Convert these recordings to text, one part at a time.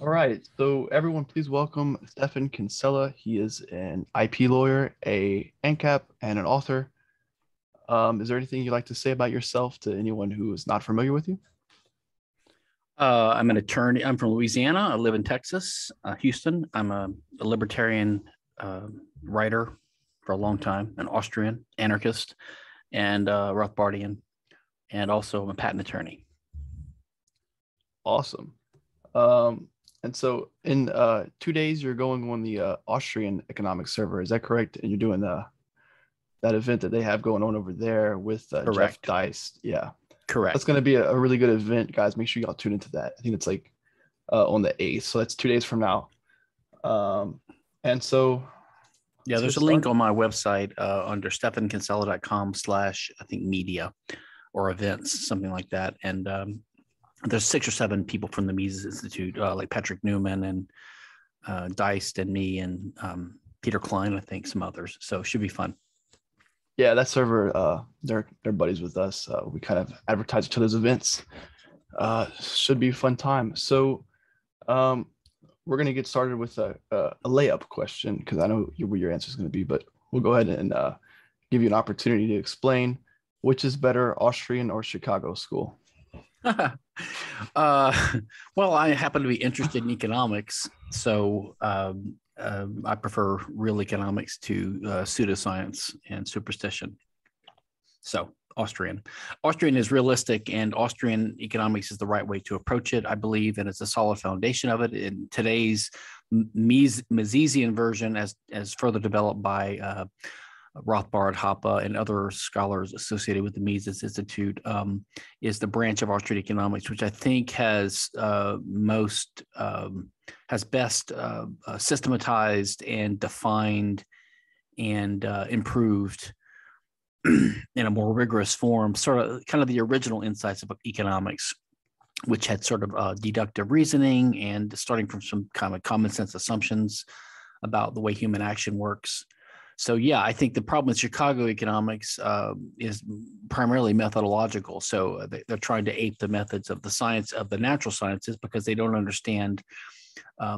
All right, so everyone, please welcome Stephan Kinsella. He is an IP lawyer, a ANCAP, and an author. Is there anything you'd like to say about yourself to anyone who is not familiar with you? I'm an attorney. I'm from Louisiana. I live in Texas, Houston. I'm a libertarian writer for a long time, an Austrian anarchist and Rothbardian, and also I'm a patent attorney. Awesome. And so in 2 days, you're going on the Austrian economic server. Is that correct? And you're doing that event that they have going on over there with Jeff Dice. Yeah, correct. That's going to be a really good event, guys. Make sure y'all tune into that. I think it's like on the 8th. So that's 2 days from now. And so. Yeah, there's a link on my website under stephankinsella.com/media or events, something like that. And there's 6 or 7 people from the Mises Institute, like Patrick Newman and Dice and me and Peter Klein, I think, some others. So it should be fun. Yeah, that server, they're buddies with us. We kind of advertise each other's events. Should be a fun time. So we're going to get started with a layup question because I know what your answer is going to be, but we'll go ahead and give you an opportunity to explain which is better, Austrian or Chicago school. Well, I happen to be interested in economics, so I prefer real economics to pseudoscience and superstition. So Austrian. Austrian is realistic, and Austrian economics is the right way to approach it, I believe, and it's a solid foundation of it. In today's Misesian version, as further developed by Rothbard, Hoppe, and other scholars associated with the Mises Institute, is the branch of Austrian economics, which I think has best systematized and defined and improved in a more rigorous form, kind of the original insights of economics, which had sort of deductive reasoning and starting from some kind of common sense assumptions about the way human action works. So yeah, I think the problem with Chicago economics is primarily methodological. So they're trying to ape the methods of the science of the natural sciences because they don't understand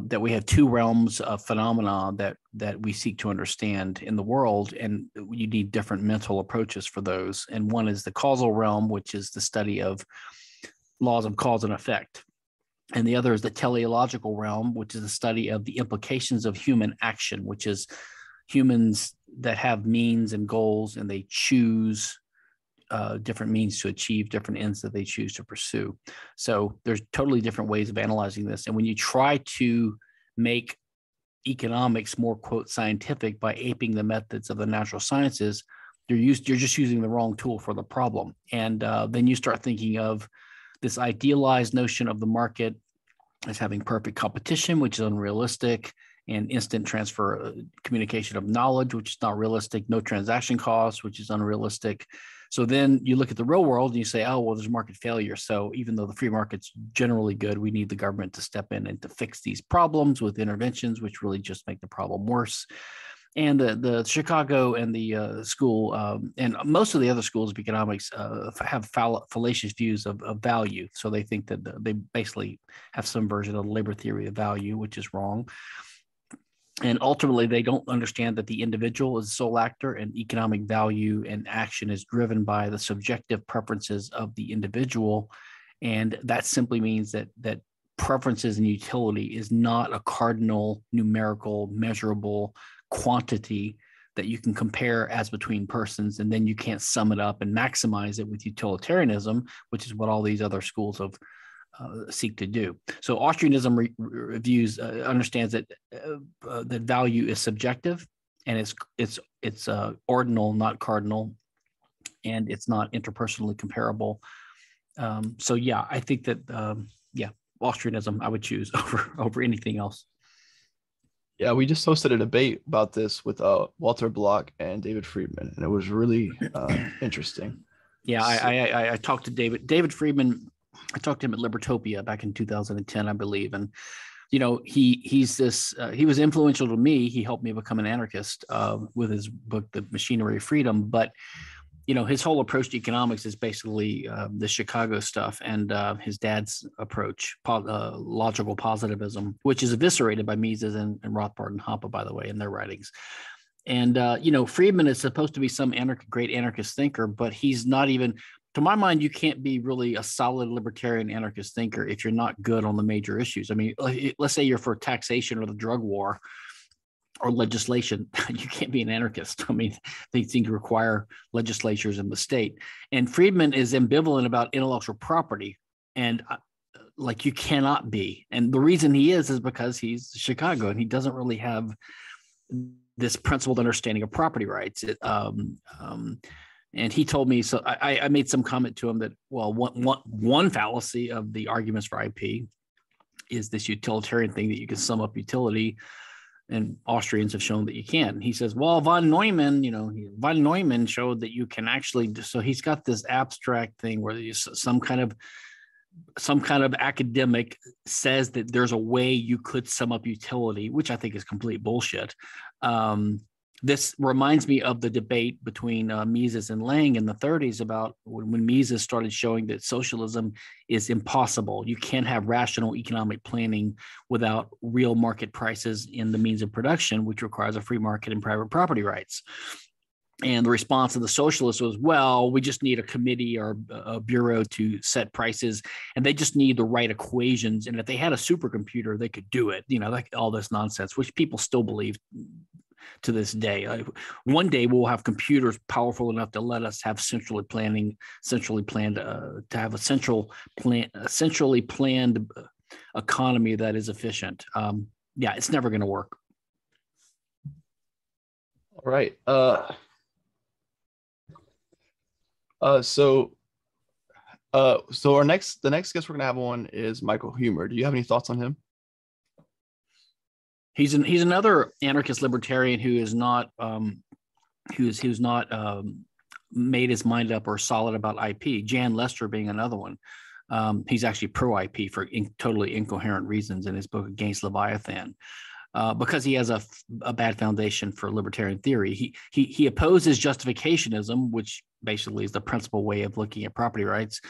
that we have two realms of phenomena that we seek to understand in the world, and you need different mental approaches for those. And one is the causal realm, which is the study of laws of cause and effect. And the other is the teleological realm, which is the study of the implications of human action, which is humans that have means and goals, and they choose different means to achieve different ends that they choose to pursue. So there's totally different ways of analyzing this. And when you try to make economics more, quote, scientific by aping the methods of the natural sciences, you're just using the wrong tool for the problem. And then you start thinking of this idealized notion of the market as having perfect competition, which is unrealistic, and instant transfer communication of knowledge, which is not realistic, no transaction costs, which is unrealistic. So then you look at the real world and you say, oh, well, there's market failure. So even though the free market's generally good, we need the government to step in and to fix these problems with interventions, which really just make the problem worse. And the Chicago and the school and most of the other schools of economics have fallacious views of value. So they think that they basically have some version of the labor theory of value, which is wrong. And ultimately, they don't understand that the individual is the sole actor, and economic value and action is driven by the subjective preferences of the individual. And that simply means that preferences and utility is not a cardinal, numerical, measurable quantity that you can compare as between persons, and then you can't sum it up and maximize it with utilitarianism, which is what all these other schools of seek to do. So Austrianism understands that value is subjective, and it's ordinal, not cardinal, and it's not interpersonally comparable. So yeah, I think that Austrianism I would choose over anything else. Yeah, we just hosted a debate about this with Walter Block and David Friedman, and it was really interesting. Yeah, so. I talked to David Friedman. I talked to him at Libertopia back in 2010, I believe, and you know he was influential to me. He helped me become an anarchist with his book, The Machinery of Freedom. But you know, his whole approach to economics is basically the Chicago stuff and his dad's approach, logical positivism, which is eviscerated by Mises and Rothbard and Hoppe, by the way, in their writings. And, you know, Friedman is supposed to be some great anarchist thinker, but he's not even – to my mind, you can't be really a solid libertarian anarchist thinker if you're not good on the major issues. I mean, let's say you're for taxation or the drug war or legislation. You can't be an anarchist. I mean, they think you require legislatures in the state. And Friedman is ambivalent about intellectual property. And like, you cannot be. And the reason he is because he's Chicago and he doesn't really have this principled understanding of property rights. And he told me, so I made some comment to him that, well, one fallacy of the arguments for IP is this utilitarian thing that you can sum up utility, and Austrians have shown that you can. He says, well, von Neumann showed that you can actually, so he's got this abstract thing where there's some kind of academic says that there's a way you could sum up utility, which I think is complete bullshit. This reminds me of the debate between Mises and Lang in the 30s about when Mises started showing that socialism is impossible. You can't have rational economic planning without real market prices in the means of production, which requires a free market and private property rights. And the response of the socialists was, well, we just need a committee or a bureau to set prices, and they just need the right equations. And if they had a supercomputer, they could do it, you know, like all this nonsense, which people still believe to this day. One day we'll have computers powerful enough to let us have centrally planned economy that is efficient. Yeah, it's never going to work. All right. So the next guest we're going to have on is Michael Huemer. Do you have any thoughts on him? He's another anarchist libertarian who is not who's not made his mind up or solid about IP. Jan Lester being another one. He's actually pro IP for totally incoherent reasons in his book Against Leviathan, because he has a bad foundation for libertarian theory. He opposes justificationism, which basically is the principal way of looking at property rights.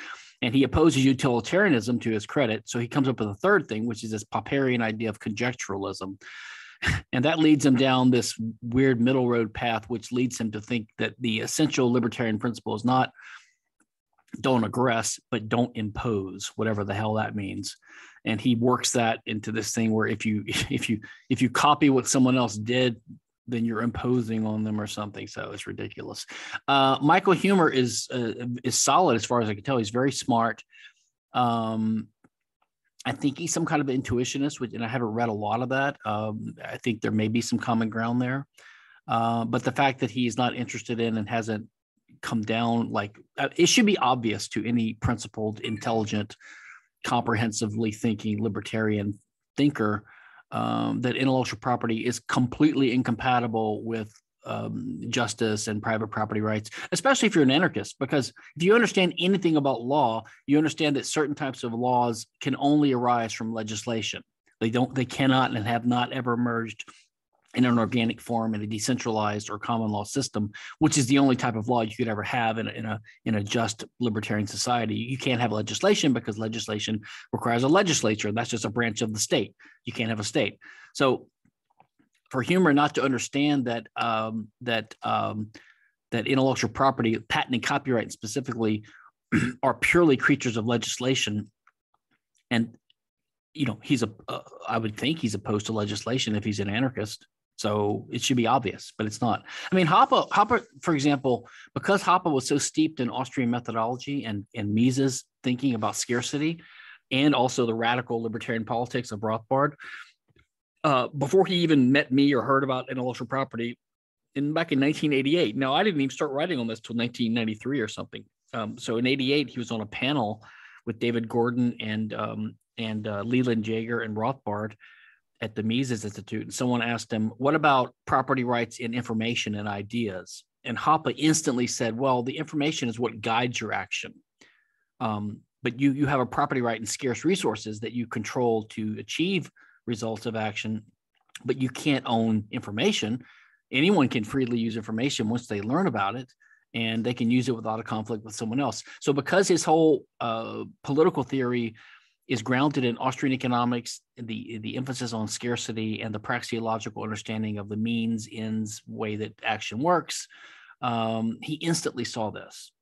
And he opposes utilitarianism to his credit. So he comes up with a third thing, which is this Popperian idea of conjecturalism. And that leads him down this weird middle road path, which leads him to think that the essential libertarian principle is not don't aggress, but don't impose, whatever the hell that means. And he works that into this thing where if you copy what someone else did, then you're imposing on them or something. So it's ridiculous. Michael Huemer is solid as far as I can tell. He's very smart. I think he's some kind of intuitionist, and I haven't read a lot of that. I think there may be some common ground there. But the fact that he's not interested in and hasn't come down, like it should be obvious to any principled, intelligent, comprehensively thinking libertarian thinker that intellectual property is completely incompatible with justice and private property rights, especially if you're an anarchist, because if you understand anything about law, you understand that certain types of laws can only arise from legislation. They cannot and have not ever emerged in an organic form in a decentralized or common law system, which is the only type of law you could ever have in a just libertarian society. You can't have legislation because legislation requires a legislature. That's just a branch of the state. You can't have a state. So for Huemer not to understand that that intellectual property, patent and copyright specifically, are purely creatures of legislation, and you know, I would think he's opposed to legislation if he's an anarchist. So it should be obvious, but it's not. I mean, Hoppe, for example, because Hoppe was so steeped in Austrian methodology and Mises thinking about scarcity and also the radical libertarian politics of Rothbard, before he even met me or heard about intellectual property back in 1988. Now, I didn't even start writing on this till 1993 or something. So in 88, he was on a panel with David Gordon and Leland Jaeger and Rothbard at the Mises Institute. And someone asked him, what about property rights in information and ideas? And Hoppe instantly said, well, the information is what guides your action. But you have a property right in scarce resources that you control to achieve results of action, but you can't own information. Anyone can freely use information once they learn about it. and they can use it without a conflict with someone else. So because his whole political theory is grounded in Austrian economics, the emphasis on scarcity and the praxeological understanding of the means, ends, way that action works, he instantly saw this.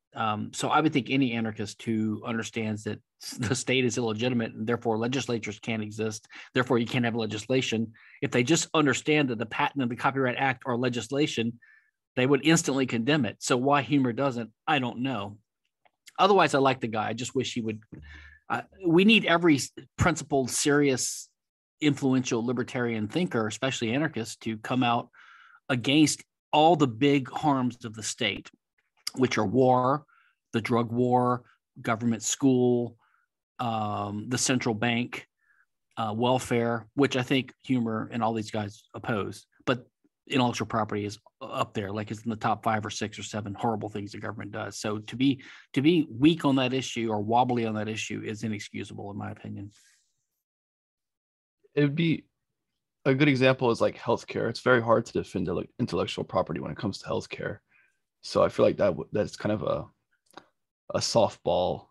So I would think any anarchist who understands that the state is illegitimate and therefore legislatures can't exist, therefore you can't have legislation, if they just understand that the patent and the Copyright Act are legislation, they would instantly condemn it. So why Huemer doesn't, I don't know. Otherwise, I like the guy. I just wish he would. We need every principled, serious, influential libertarian thinker, especially anarchists, to come out against all the big harms of the state, which are war, the drug war, government school, the central bank, welfare, which I think Huemer and all these guys oppose. But intellectual property is up there, like it's in the top 5 or 6 or 7 horrible things the government does. So to be weak on that issue or wobbly on that issue is inexcusable, in my opinion. It would be a good example is like healthcare. It's very hard to defend intellectual property when it comes to healthcare. So I feel like that's kind of a softball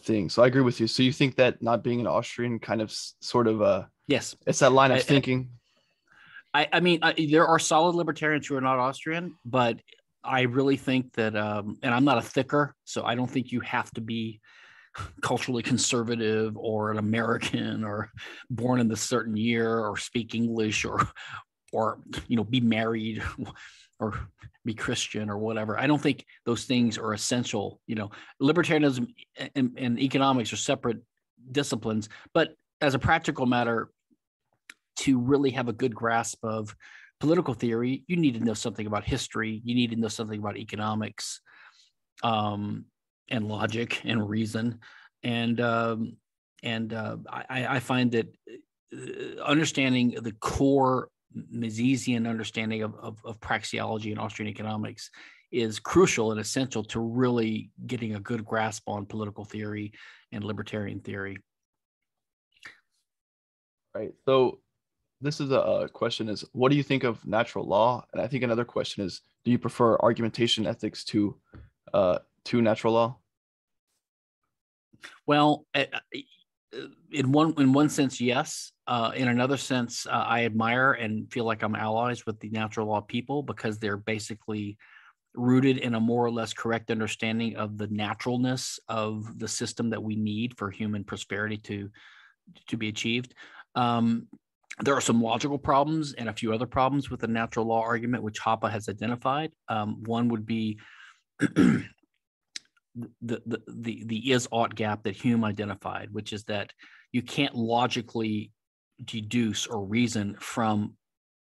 thing. So I agree with you. So you think that not being an Austrian kind of sort of a – yes. It's that line of thinking. I mean, there are solid libertarians who are not Austrian, but I really think that and I'm not a thinker, so I don't think you have to be culturally conservative or an American or born in a certain year or speak English or you know, be married or be Christian or whatever. I don't think those things are essential. You know, libertarianism and economics are separate disciplines, but as a practical matter, to really have a good grasp of political theory, you need to know something about history. You need to know something about economics and logic and reason. And I find that understanding the core Misesian understanding of praxeology and Austrian economics is crucial and essential to really getting a good grasp on political theory and libertarian theory. Right. So this is a question is, what do you think of natural law? And I think another question is, do you prefer argumentation ethics to natural law? Well, in one sense, yes. In another sense, I admire and feel like I'm allies with the natural law people because they're basically rooted in a more or less correct understanding of the naturalness of the system that we need for human prosperity to be achieved. There are some logical problems and a few other problems with the natural law argument, which Hoppe has identified. One would be the is-ought gap that Hume identified, which is that you can't logically deduce or reason from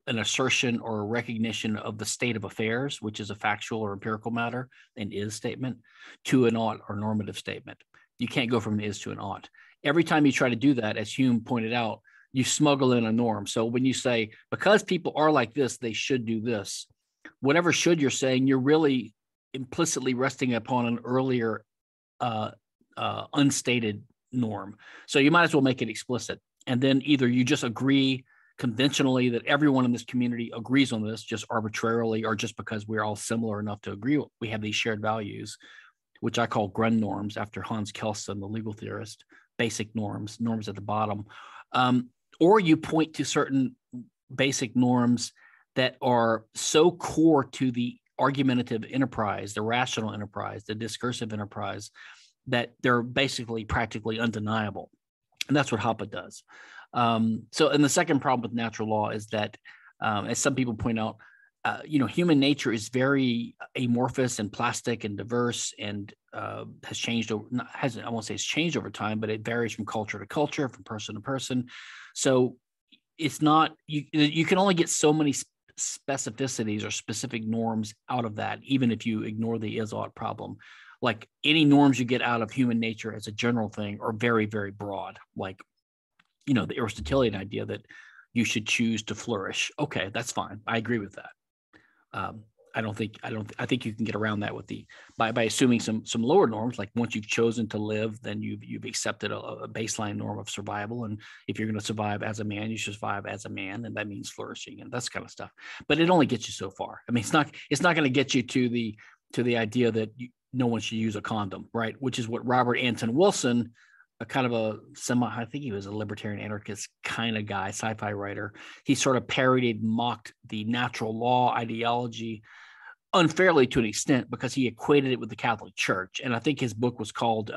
an assertion or a recognition of the state of affairs, which is a factual or empirical matter, an is statement, to an ought or normative statement. You can't go from an is to an ought. Every time you try to do that, as Hume pointed out, you smuggle in a norm. So when you say, because people are like this, they should do this, whatever should you're saying, you're really implicitly resting upon an earlier unstated norm. So you might as well make it explicit. And then either you just agree conventionally that everyone in this community agrees on this just arbitrarily, or just because we're all similar enough to agree, we have these shared values, which I call Grund norms after Hans Kelsen, the legal theorist, basic norms, norms at the bottom. Or you point to certain basic norms that are so core to the argumentative enterprise, the rational enterprise, the discursive enterprise, that they're basically practically undeniable. And that's what Hoppe does. So, and the second problem with natural law is that, as some people point out, you know, human nature is very amorphous and plastic and diverse, and has changed. I won't say it's changed over time, but it varies from culture to culture, from person to person. So it's not you can only get so many specificities or specific norms out of that, even if you ignore the is-ought problem. Like any norms you get out of human nature as a general thing are very, very broad. Like, you know, the Aristotelian idea that you should choose to flourish. Okay, that's fine. I agree with that. I think you can get around that with the by assuming some lower norms. Like once you've chosen to live, then you've accepted a baseline norm of survival. And if you're going to survive as a man, you should survive as a man, and that means flourishing and that kind of stuff. But it only gets you so far. I mean, it's not going to get you to the idea that no one should use a condom, right? Which is what Robert Anton Wilson, a kind of a I think he was a libertarian anarchist kind of guy, sci-fi writer. He sort of parodied, mocked the natural law ideology unfairly to an extent because he equated it with the Catholic Church. And I think his book was called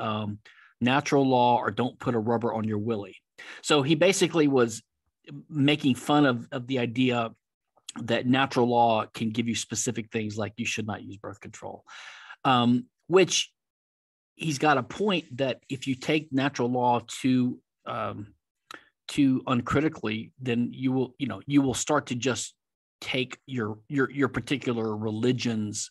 Natural Law or Don't Put a Rubber on Your Willy. So he basically was making fun of the idea that natural law can give you specific things like you should not use birth control, which he's got a point that if you take natural law too uncritically, then you will start to just take your particular religion's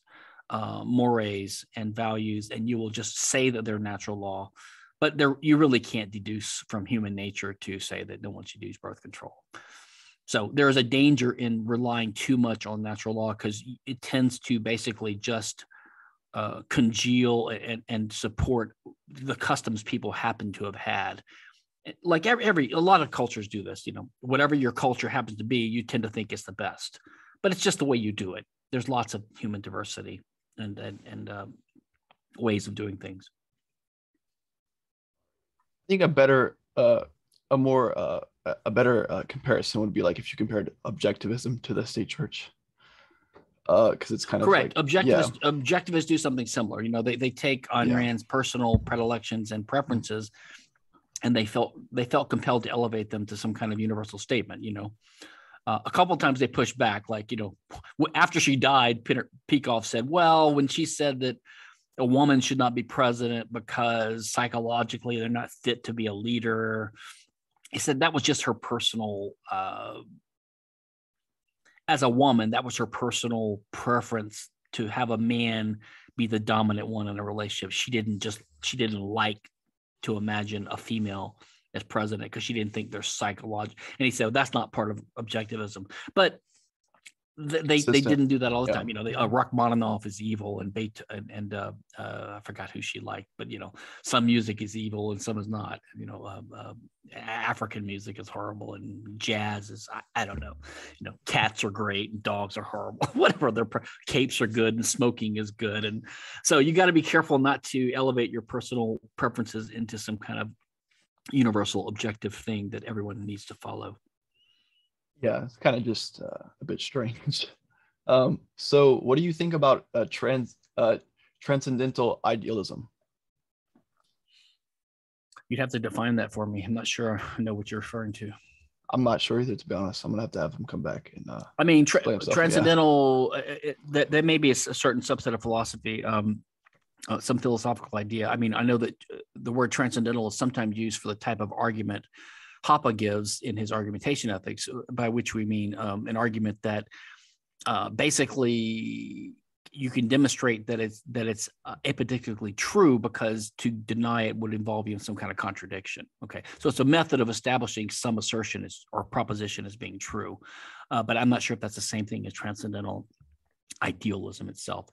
mores and values, and you will just say that they're natural law, but you really can't deduce from human nature to say that no one should use birth control. So there is a danger in relying too much on natural law because it tends to basically just congeal and support the customs people happen to have had. Like a lot of cultures do this, whatever your culture happens to be, you tend to think it's the best, but it's just the way you do it. There's lots of human diversity and ways of doing things. I think a better comparison would be like if you compared objectivism to the state church. Because it's kind of correct. Like, objectivists do something similar. They take Ayn Rand's personal predilections and preferences, and they felt compelled to elevate them to some kind of universal statement. A couple of times they pushed back, like after she died, Peter Peikoff said, "Well, when she said that a woman should not be president because psychologically they're not fit to be a leader," he said that was just her personal. As a woman, that was her personal preference to have a man be the dominant one in a relationship. She didn't like to imagine a female as president because she didn't think they're psychological. And he said, well, that's not part of objectivism. But they didn't do that all the time. Rachmaninoff is evil, and Beethoven, and I forgot who she liked, but some music is evil and some is not. African music is horrible and jazz is I don't know. Cats are great and dogs are horrible. Whatever, their capes are good and smoking is good, and so you got to be careful not to elevate your personal preferences into some kind of universal objective thing that everyone needs to follow. Yeah, it's kind of just a bit strange. So what do you think about transcendental idealism? You'd have to define that for me. I'm not sure I know what you're referring to. I'm not sure either, to be honest. I'm going to have him come back. And transcendental, that may be a certain subset of philosophy, some philosophical idea. I mean, I know that the word transcendental is sometimes used for the type of argument Hoppe gives in his argumentation ethics, by which we mean an argument that basically you can demonstrate that it's epidictically true, because to deny it would involve you in some kind of contradiction. Okay, so it's a method of establishing some assertion or proposition as being true, but I'm not sure if that's the same thing as transcendental idealism itself.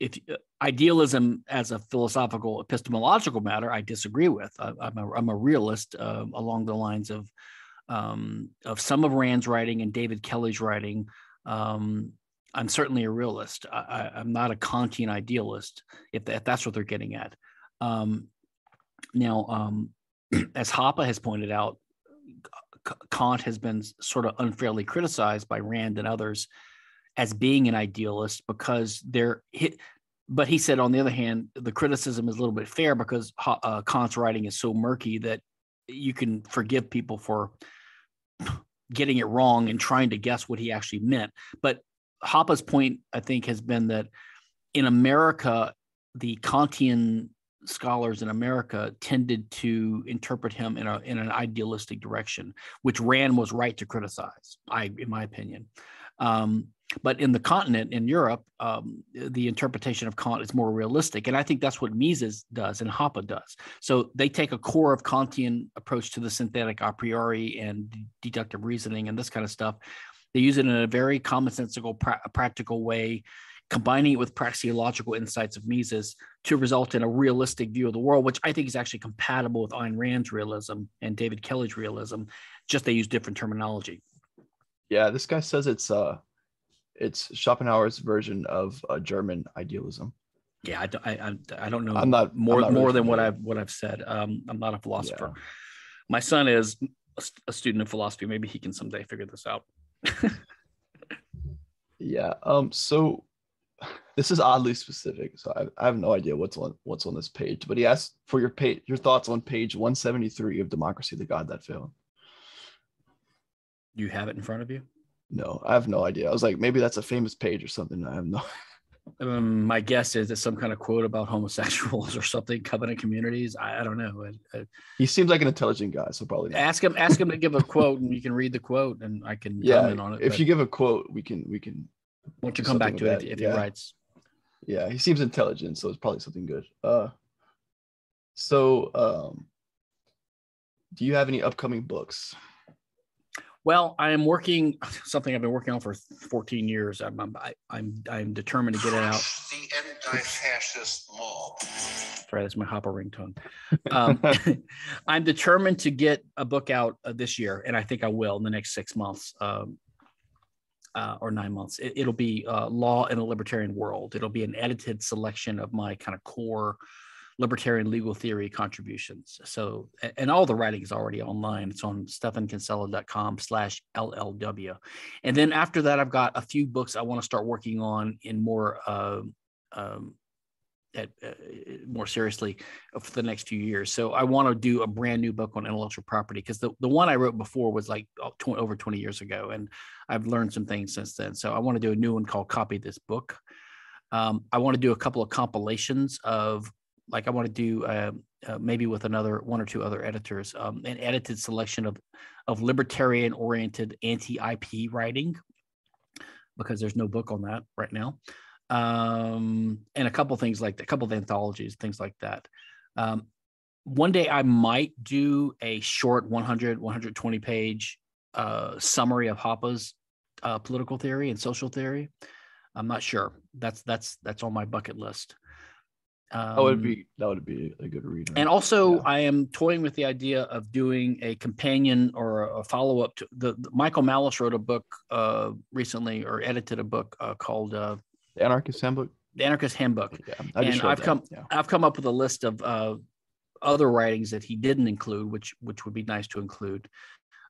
If idealism as a philosophical epistemological matter, I disagree with. I'm a realist along the lines of some of Rand's writing and David Kelly's writing. I'm certainly a realist. I'm not a Kantian idealist, if that's what they're getting at. As Hoppe has pointed out, Kant has been sort of unfairly criticized by Rand and others as being an idealist, but he said, on the other hand, the criticism is a little bit fair because Kant's writing is so murky that you can forgive people for getting it wrong and trying to guess what he actually meant. But Hoppe's point, I think, has been that in America, the Kantian scholars in America tended to interpret him in an idealistic direction, which Rand was right to criticize, in my opinion. But in the continent, in Europe, the interpretation of Kant is more realistic. And I think that's what Mises does and Hoppe does. So they take a core of Kantian approach to the synthetic a priori and deductive reasoning and this kind of stuff. They use it in a very commonsensical, practical way. combining it with praxeological insights of Mises to result in a realistic view of the world, which I think is actually compatible with Ayn Rand's realism and David Kelly's realism, just they use different terminology. Yeah, this guy says it's Schopenhauer's version of German idealism. Yeah, I don't know. I'm not more than what I've said. I'm not a philosopher. Yeah. My son is a student of philosophy. Maybe he can someday figure this out. Yeah. So this is oddly specific. So I have no idea what's on this page. But he asked for your thoughts on page 173 of Democracy: The God That Failed. You have it in front of you? No, I have no idea. I was like, maybe that's a famous page or something. I have no. My guess is it's some kind of quote about homosexuals or something, covenant communities. I don't know. He seems like an intelligent guy, so probably not. Ask him to give a quote, and you can read the quote, and I can comment on it. If you give a quote, we can. Why don't you come back to it if he writes? Yeah, he seems intelligent, so it's probably something good. So, do you have any upcoming books? Well, I am working something I've been working on for 14 years. I'm determined to get it out. The anti-fascist mob. Sorry, that's my Hoppe ringtone. I'm determined to get a book out this year, and I think I will in the next 6 months or 9 months. It'll be Law in a Libertarian World. It'll be an edited selection of my kind of core libertarian legal theory contributions. So, and all the writing is already online. It's on stephankinsella.com/LLW. And then after that, I've got a few books I want to start working on in more more seriously for the next few years. So I want to do a brand new book on intellectual property, because the one I wrote before was like over 20 years ago, and I've learned some things since then. So I want to do a new one called Copy This Book. I want to do a couple of compilations of, like, I want to do maybe with another one or two other editors, an edited selection of libertarian-oriented anti-IP writing, because there's no book on that right now, and a couple things like that, a couple of anthologies, things like that. One day I might do a short 120-page summary of Hoppe's political theory and social theory. I'm not sure. That's on my bucket list. That would be a good read. And also, I am toying with the idea of doing a companion or a follow-up to the Michael Malice wrote a book recently, or edited a book called The Anarchist Handbook. The Anarchist Handbook. Yeah, I've come up with a list of other writings that he didn't include, which would be nice to include.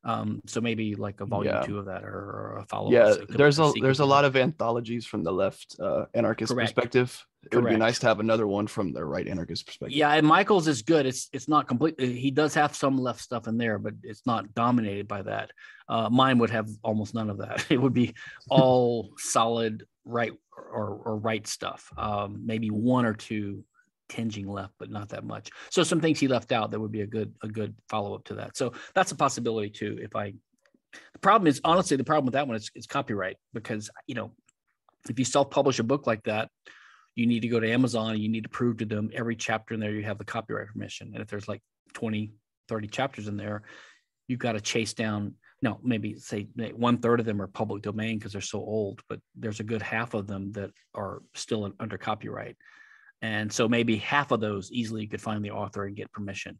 So maybe like a volume two of that, or a follow-up. Yeah, so there's a lot of anthologies from the left anarchist perspective. It would be nice to have another one from the right anarchist perspective. Yeah, and Michael's is good. It's not completely. He does have some left stuff in there, but it's not dominated by that. Mine would have almost none of that. It would be all solid right or right stuff. Maybe one or two tinging left, but not that much. So some things he left out that would be a good follow-up to that. So that's a possibility too. The problem is, honestly, the problem with that one is copyright, because, you know, if you self-publish a book like that, you need to go to Amazon and you need to prove to them every chapter in there you have the copyright permission. And if there's like 20, 30 chapters in there, you've got to chase down, no, maybe say 1/3 of them are public domain because they're so old, but there's a good half of them that are still under copyright. And so maybe half of those easily you could find the author and get permission.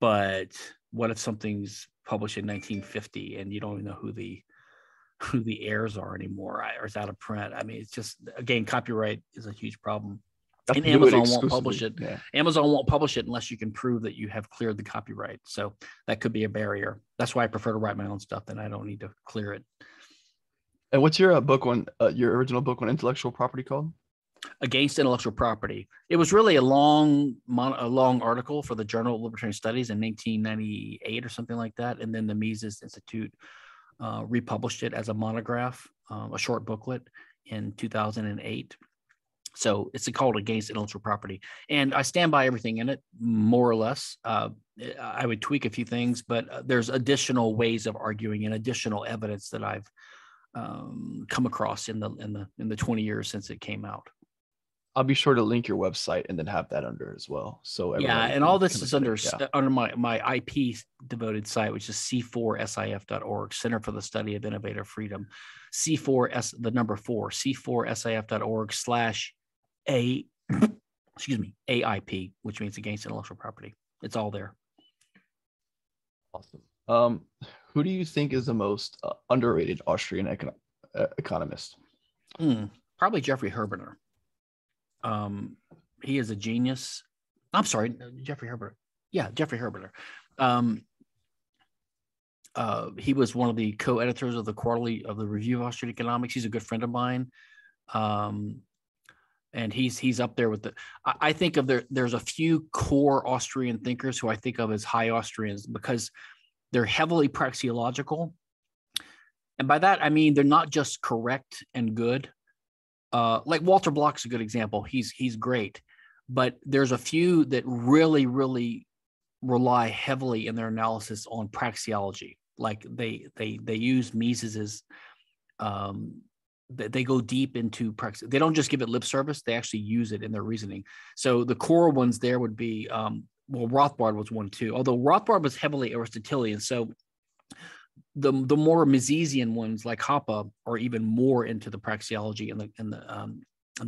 But what if something's published in 1950 and you don't even know who the heirs are anymore, or it's out of print? I mean, it's just, again, copyright is a huge problem. And Amazon won't publish it. Yeah. Amazon won't publish it unless you can prove that you have cleared the copyright. So that could be a barrier. That's why I prefer to write my own stuff, and I don't need to clear it. And what's your book on your original book on intellectual property called? Against Intellectual Property. It was really a long article for the Journal of Libertarian Studies in 1998 or something like that, and then the Mises Institute republished it as a monograph, a short booklet, in 2008. So it's called Against Intellectual Property, and I stand by everything in it, more or less. I would tweak a few things, but there's additional ways of arguing and additional evidence that I've come across in the 20 years since it came out. I'll be sure to link your website and then have that under as well. So yeah, and all this is under under my IP devoted site, which is c4sif.org, Center for the Study of Innovative Freedom, c4sif.org/a excuse me, AIP, which means Against Intellectual Property. It's all there. Awesome. Who do you think is the most underrated Austrian economist? Probably Jeffrey Herbener. He is a genius. I'm sorry, Jeffrey Herbener. Yeah, Jeffrey Herbener. He was one of the co-editors of the quarterly of the Review of Austrian Economics. He's a good friend of mine. And he's up there with the – I think of there's a few core Austrian thinkers who I think of as high Austrians because they're heavily praxeological. And by that I mean they're not just correct and good. Like Walter Block's a good example. He's great. But there's a few that really, really rely heavily in their analysis on praxeology. Like they use Mises's they go deep into praxis. They don't just give it lip service. They actually use it in their reasoning. So the core ones there would be, well, Rothbard was one too, although Rothbard was heavily Aristotelian. So the more Misesian ones like Hoppe are even more into the praxeology and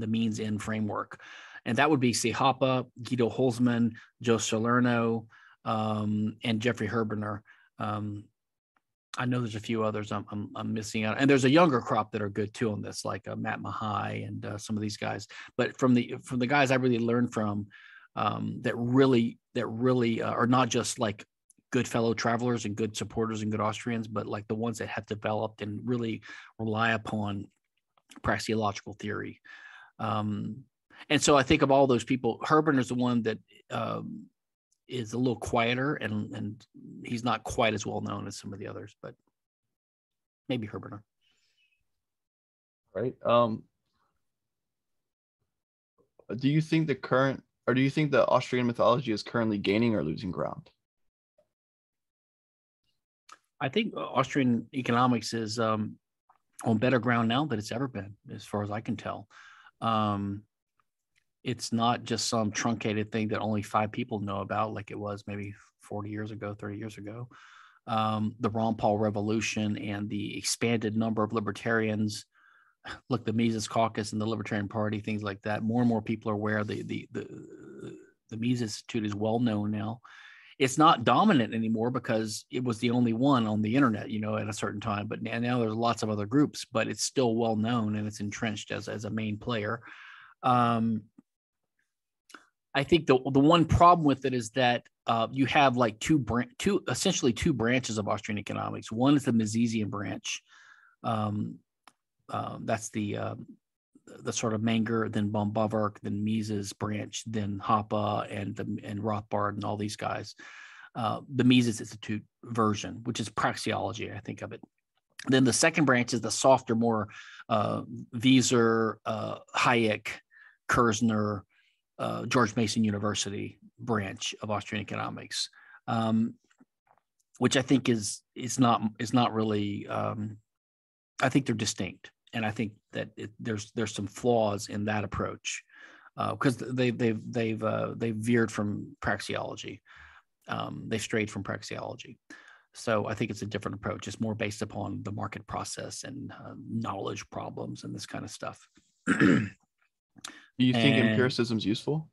the means end framework. And that would be, say, Hoppe, Guido Holzmann, Joe Salerno, and Jeffrey Herbener. I know there's a few others I'm missing out, and there's a younger crop that are good too on this, like Matt Mahai and some of these guys. But from the guys I really learned from, that really are not just like good fellow travelers and good supporters and good Austrians, but like the ones that have developed and really rely upon praxeological theory. And so I think of all those people, Herbener is the one that is a little quieter, and he's not quite as well known as some of the others, but maybe Herbener. Right. Do you think the current, or do you think the Austrian mythology is currently gaining or losing ground? I think Austrian economics is on better ground now than it's ever been, as far as I can tell. It's not just some truncated thing that only 5 people know about, like it was maybe 40 years ago, 30 years ago. The Ron Paul Revolution and the expanded number of libertarians, look, the Mises Caucus and the Libertarian Party, things like that. More and more people are aware. The Mises Institute is well known now. It's not dominant anymore because it was the only one on the internet, you know, at a certain time. But now there's lots of other groups, but it's still well known and it's entrenched as a main player. I think the one problem with it is that you have like essentially two branches of Austrian economics. One is the Misesian branch, that's the sort of Menger, then von Neumann, then Mises branch, then Hoppe and Rothbard and all these guys. The Mises Institute version, which is praxeology, I think of it. Then the second branch is the softer, more Wieser, Hayek, Kirzner, George Mason University branch of Austrian economics, which I think is not really. I think they're distinct, and I think that there's some flaws in that approach because they've veered from praxeology, they've strayed from praxeology. So I think it's a different approach. It's more based upon the market process and knowledge problems and this kind of stuff. Do you think empiricism is useful?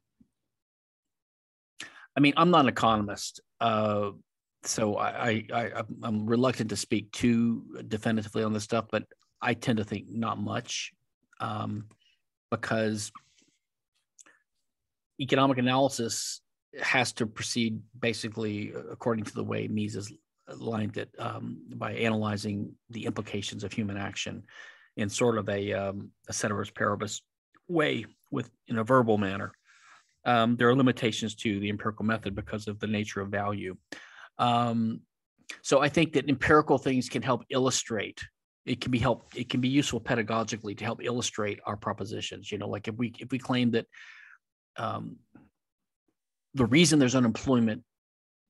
I mean, I'm not an economist, so I'm reluctant to speak too definitively on this stuff, but I tend to think not much because economic analysis has to proceed basically according to the way Mises lined it by analyzing the implications of human action in sort of a ceteris paribus way, with in a verbal manner. There are limitations to the empirical method because of the nature of value. So I think that empirical things can help illustrate. It can be useful pedagogically to help illustrate our propositions. You know, like if we claim that the reason there's unemployment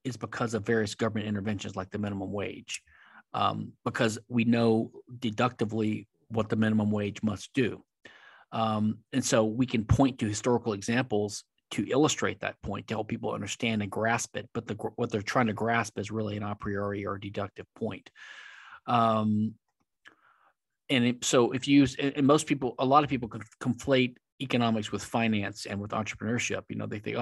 is because of various government interventions like the minimum wage, because we know deductively what the minimum wage must do. And so we can point to historical examples to illustrate that point, to help people understand and grasp it. But what they're trying to grasp is really an a priori or deductive point. A lot of people could conflate economics with finance and with entrepreneurship. You know, they think,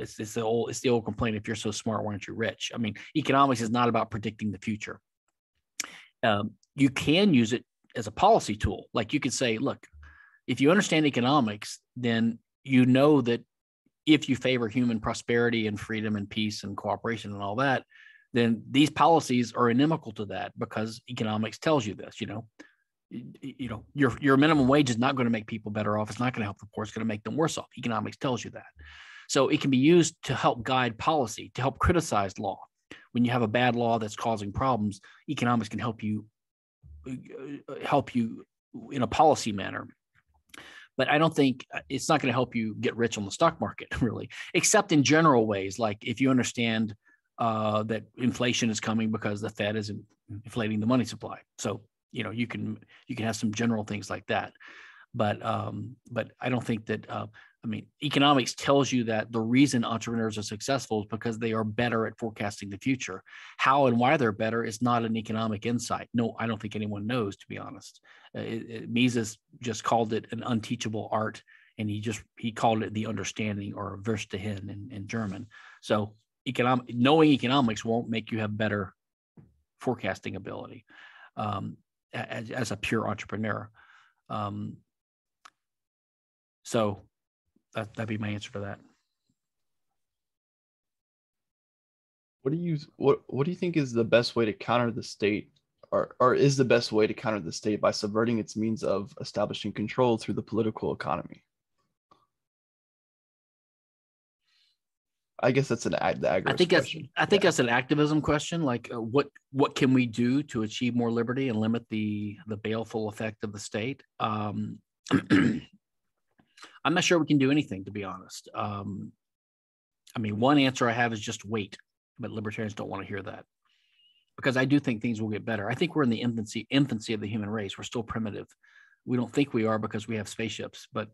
it's the old complaint. If you're so smart, why aren't you rich? I mean, economics is not about predicting the future. You can use it as a policy tool. Like you could say, look, if you understand economics, then you know that if you favor human prosperity and freedom and peace and cooperation and all that, then these policies are inimical to that because economics tells you this. You know, your minimum wage is not going to make people better off. It's not going to help the poor. It's going to make them worse off. Economics tells you that. So it can be used to help guide policy, to help criticize law. When you have a bad law that's causing problems, economics can help you in a policy manner. But I don't think it's not going to help you get rich on the stock market, really, except in general ways. Like if you understand that inflation is coming because the Fed is inflating the money supply. So, you know, you can have some general things like that. But I don't think that economics tells you that the reason entrepreneurs are successful is because they are better at forecasting the future. How and why they're better is not an economic insight. No, I don't think anyone knows, to be honest. Mises just called it an unteachable art, and he called it the understanding, or Verstehen in German. So knowing economics won't make you have better forecasting ability as a pure entrepreneur. So that'd be my answer to that. What do you think is the best way to counter the state, or is the best way to counter the state by subverting its means of establishing control through the political economy? I guess that's an agorist question. That's an activism question. Like, what can we do to achieve more liberty and limit the baleful effect of the state? I'm not sure we can do anything, to be honest. One answer I have is just wait, but libertarians don't want to hear that, because I do think things will get better. I think we're in the infancy of the human race. We're still primitive. We don't think we are because we have spaceships, but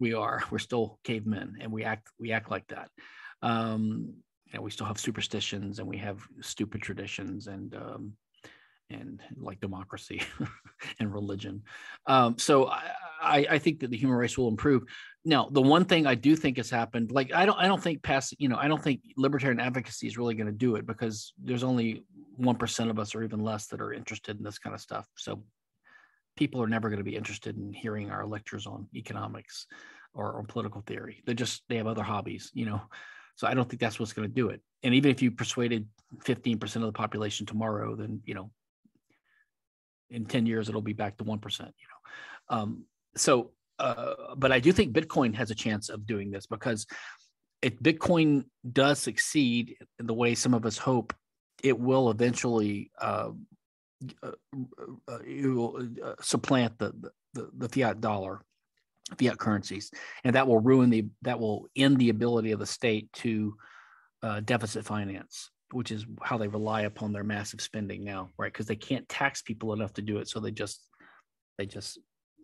we are. We're still cavemen, and we act like that. And we still have superstitions, and we have stupid traditions, and like democracy and religion. So I think that the human race will improve. Now, the one thing I do think has happened, like I don't think libertarian advocacy is really going to do it, because there's only 1% of us, or even less, that are interested in this kind of stuff. So people are never going to be interested in hearing our lectures on economics or political theory. They have other hobbies, you know. So I don't think that's what's going to do it. And even if you persuaded 15% of the population tomorrow, then, you know, in 10 years, it'll be back to 1%, you know. But I do think Bitcoin has a chance of doing this, because if Bitcoin does succeed in the way some of us hope, it will eventually supplant the fiat dollar, fiat currencies, and that will end the ability of the state to deficit finance, which is how they rely upon their massive spending now, right? Because they can't tax people enough to do it, so they just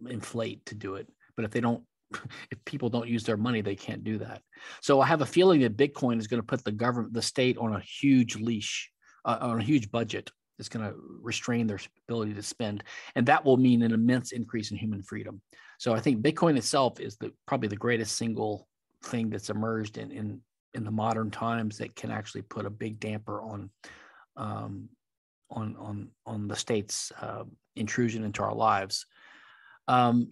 inflate to do it. But if people don't use their money, they can't do that. So I have a feeling that Bitcoin is going to put the state on a huge leash, on a huge budget. It's going to restrain their ability to spend, and that will mean an immense increase in human freedom. So I think Bitcoin itself is probably the greatest single thing that's emerged in the modern times that can actually put a big damper on the state's intrusion into our lives. I'm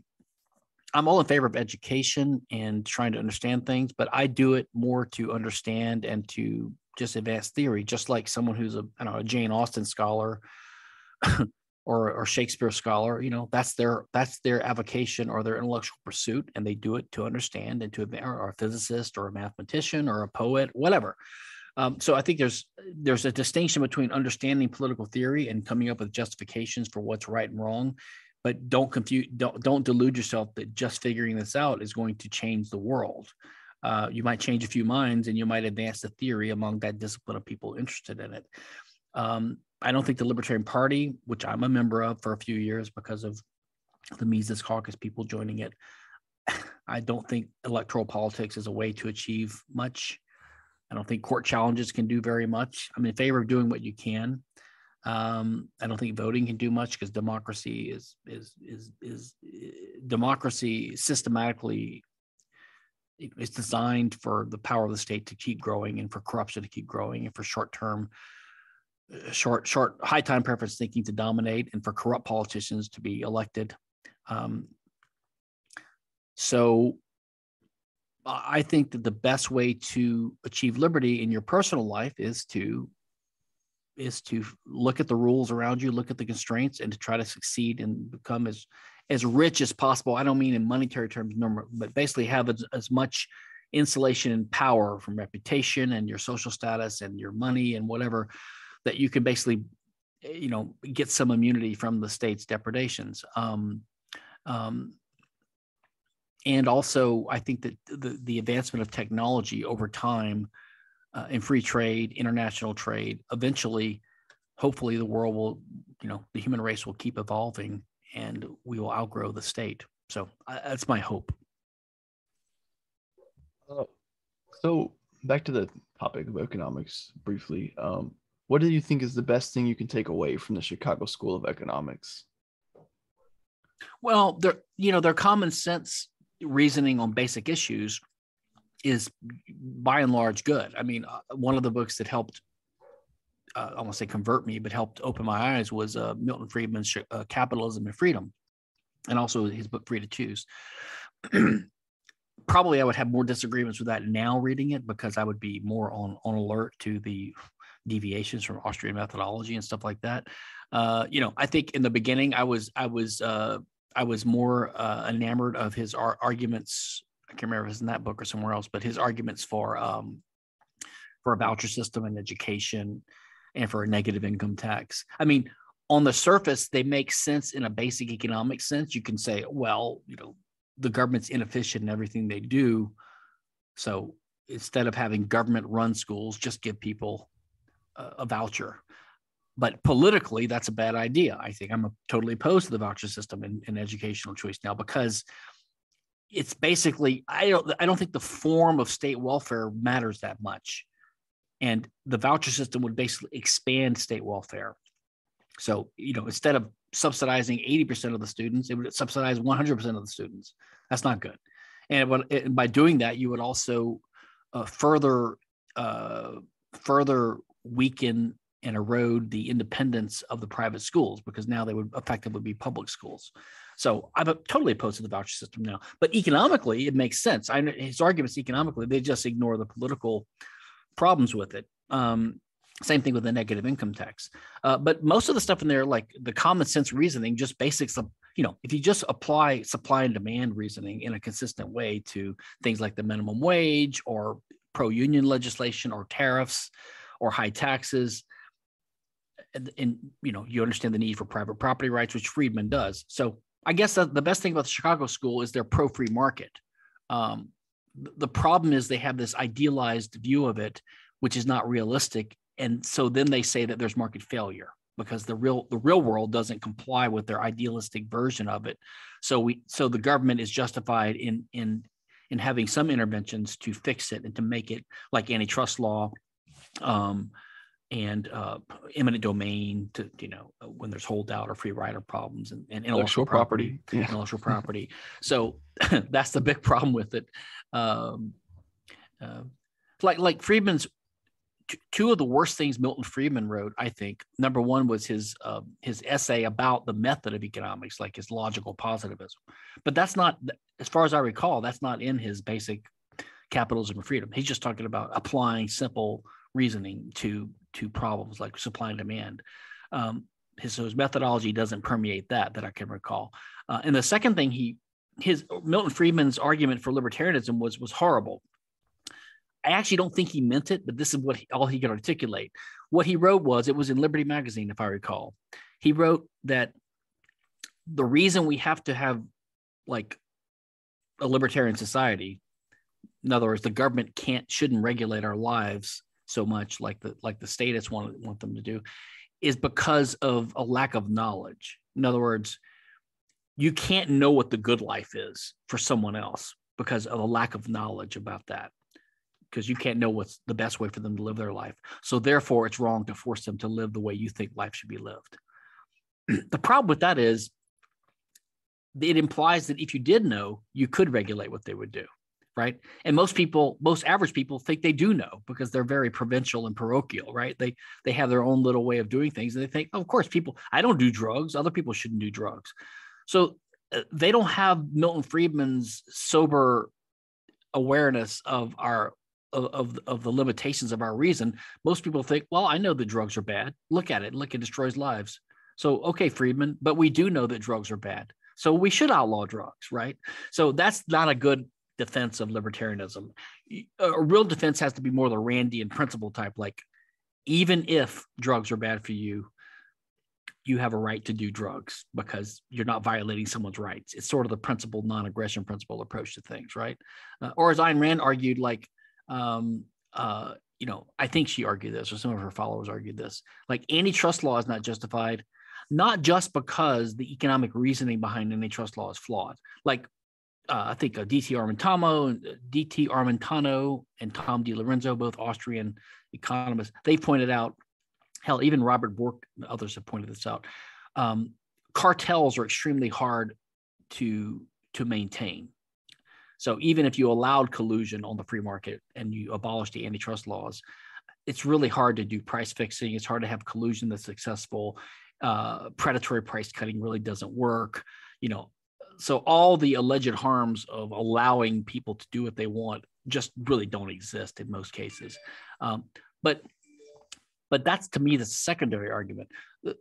all in favor of education and trying to understand things, but I do it more to understand and to just advanced theory, just like someone who's a Jane Austen scholar or Shakespeare scholar. You know, that's their avocation or their intellectual pursuit, and they do it to understand and to advance, or a physicist or a mathematician or a poet, whatever. So I think there's a distinction between understanding political theory and coming up with justifications for what's right and wrong. But don't delude yourself that just figuring this out is going to change the world. You might change a few minds, and you might advance the theory among that discipline of people interested in it. I don't think the Libertarian Party, which I'm a member of for a few years because of the Mises caucus people joining it. I don't think electoral politics is a way to achieve much. I don't think court challenges can do very much. I'm in favor of doing what you can. I don't think voting can do much because democracy democracy systematically is designed for the power of the state to keep growing and for corruption to keep growing and for short-term, high-time preference thinking to dominate and for corrupt politicians to be elected. So I think that the best way to achieve liberty in your personal life is to look at the rules around you, look at the constraints, and to try to succeed and become as rich as possible. I don't mean in monetary terms, but basically have as much insulation and power from reputation and your social status and your money and whatever, that you can basically, get some immunity from the state's depredations. And also, I think that the advancement of technology over time in free trade, international trade, eventually, hopefully the world will, the human race will keep evolving and we will outgrow the state. So that's my hope. So back to the topic of economics briefly. What do you think is the best thing you can take away from the Chicago School of Economics? Well, their common sense reasoning on basic issues is by and large good. I mean, one of the books that helped, I won't say convert me, but helped open my eyes was Milton Friedman's Capitalism and Freedom, and also his book Free to Choose. Probably I would have more disagreements with that now reading it because I would be more on alert to the deviations from Austrian methodology and stuff like that. I think in the beginning I was more enamored of his arguments. I can't remember if it's in that book or somewhere else, but his arguments for a voucher system and education and for a negative income tax. I mean, on the surface, they make sense in a basic economic sense. You can say, well, the government's inefficient in everything they do. So instead of having government-run schools, just give people a voucher. But politically, that's a bad idea. I think I'm totally opposed to the voucher system in educational choice now because it's basically I don't think the form of state welfare matters that much, and the voucher system would basically expand state welfare. So instead of subsidizing 80% of the students, it would subsidize 100% of the students. That's not good, and by doing that, you would also further weaken and erode the independence of the private schools because now they would effectively be public schools. So I'm totally opposed to the voucher system now, but economically it makes sense. His arguments economically, they just ignore the political problems with it. Same thing with the negative income tax. But most of the stuff in there, like the common sense reasoning, just basics of, if you just apply supply and demand reasoning in a consistent way to things like the minimum wage or pro-union legislation or tariffs or high taxes, and you understand the need for private property rights, which Friedman does. So I guess that the best thing about the Chicago School is their pro-free market. The problem is they have this idealized view of it, which is not realistic, and so then they say that there's market failure because the real world doesn't comply with their idealistic version of it. So the government is justified in having some interventions to fix it and to make it like antitrust law. And eminent domain to, when there's holdout or free rider problems and intellectual property. So that's the big problem with it. Like Friedman's, two of the worst things Milton Friedman wrote, I think, number one was his essay about the method of economics, like his logical positivism. But that's not, as far as I recall, that's not in his basic Capitalism and Freedom. He's just talking about applying simple reasoning to problems like supply and demand. His methodology doesn't permeate that I can recall. And the second thing Milton Friedman's argument for libertarianism was horrible. I actually don't think he meant it, but this is all he could articulate. What he wrote was in Liberty Magazine, if I recall. He wrote that the reason we have to have like a libertarian society, in other words, the government shouldn't regulate our lives so much like the statists want them to do, is because of a lack of knowledge. In other words, you can't know what the good life is for someone else because of a lack of knowledge about that, because you can't know what's the best way for them to live their life. So therefore, it's wrong to force them to live the way you think life should be lived. The problem with that is it implies that if you did know, you could regulate what they would do, right? And most people, most average people think they do know because they're very provincial and parochial, right? They have their own little way of doing things, and they think, oh, of course, people, I don't do drugs. Other people shouldn't do drugs. So they don't have Milton Friedman's sober awareness of our of the limitations of our reason. Most people think, well, I know that drugs are bad. Look at it. Look, it destroys lives. So, okay, Friedman, but we do know that drugs are bad. So we should outlaw drugs, right? So that's not a good defense of libertarianism. A real defense has to be more the Randian principle type, like even if drugs are bad for you, you have a right to do drugs because you're not violating someone's rights. It's sort of the principle, non-aggression principle approach to things, right? Or as Ayn Rand argued, like, you know, I think she argued this, or some of her followers argued this, like antitrust law is not justified, not just because the economic reasoning behind antitrust law is flawed. Like I think D.T. Armentano and Tom DiLorenzo, both Austrian economists, they pointed out, hell, even Robert Bork and others have pointed this out, cartels are extremely hard to maintain. So even if you allowed collusion on the free market and you abolished the antitrust laws, it's really hard to do price fixing. It's hard to have collusion that's successful. Predatory price cutting really doesn't work, you know. So all the alleged harms of allowing people to do what they want just really don't exist in most cases. But that's, to me, the secondary argument. The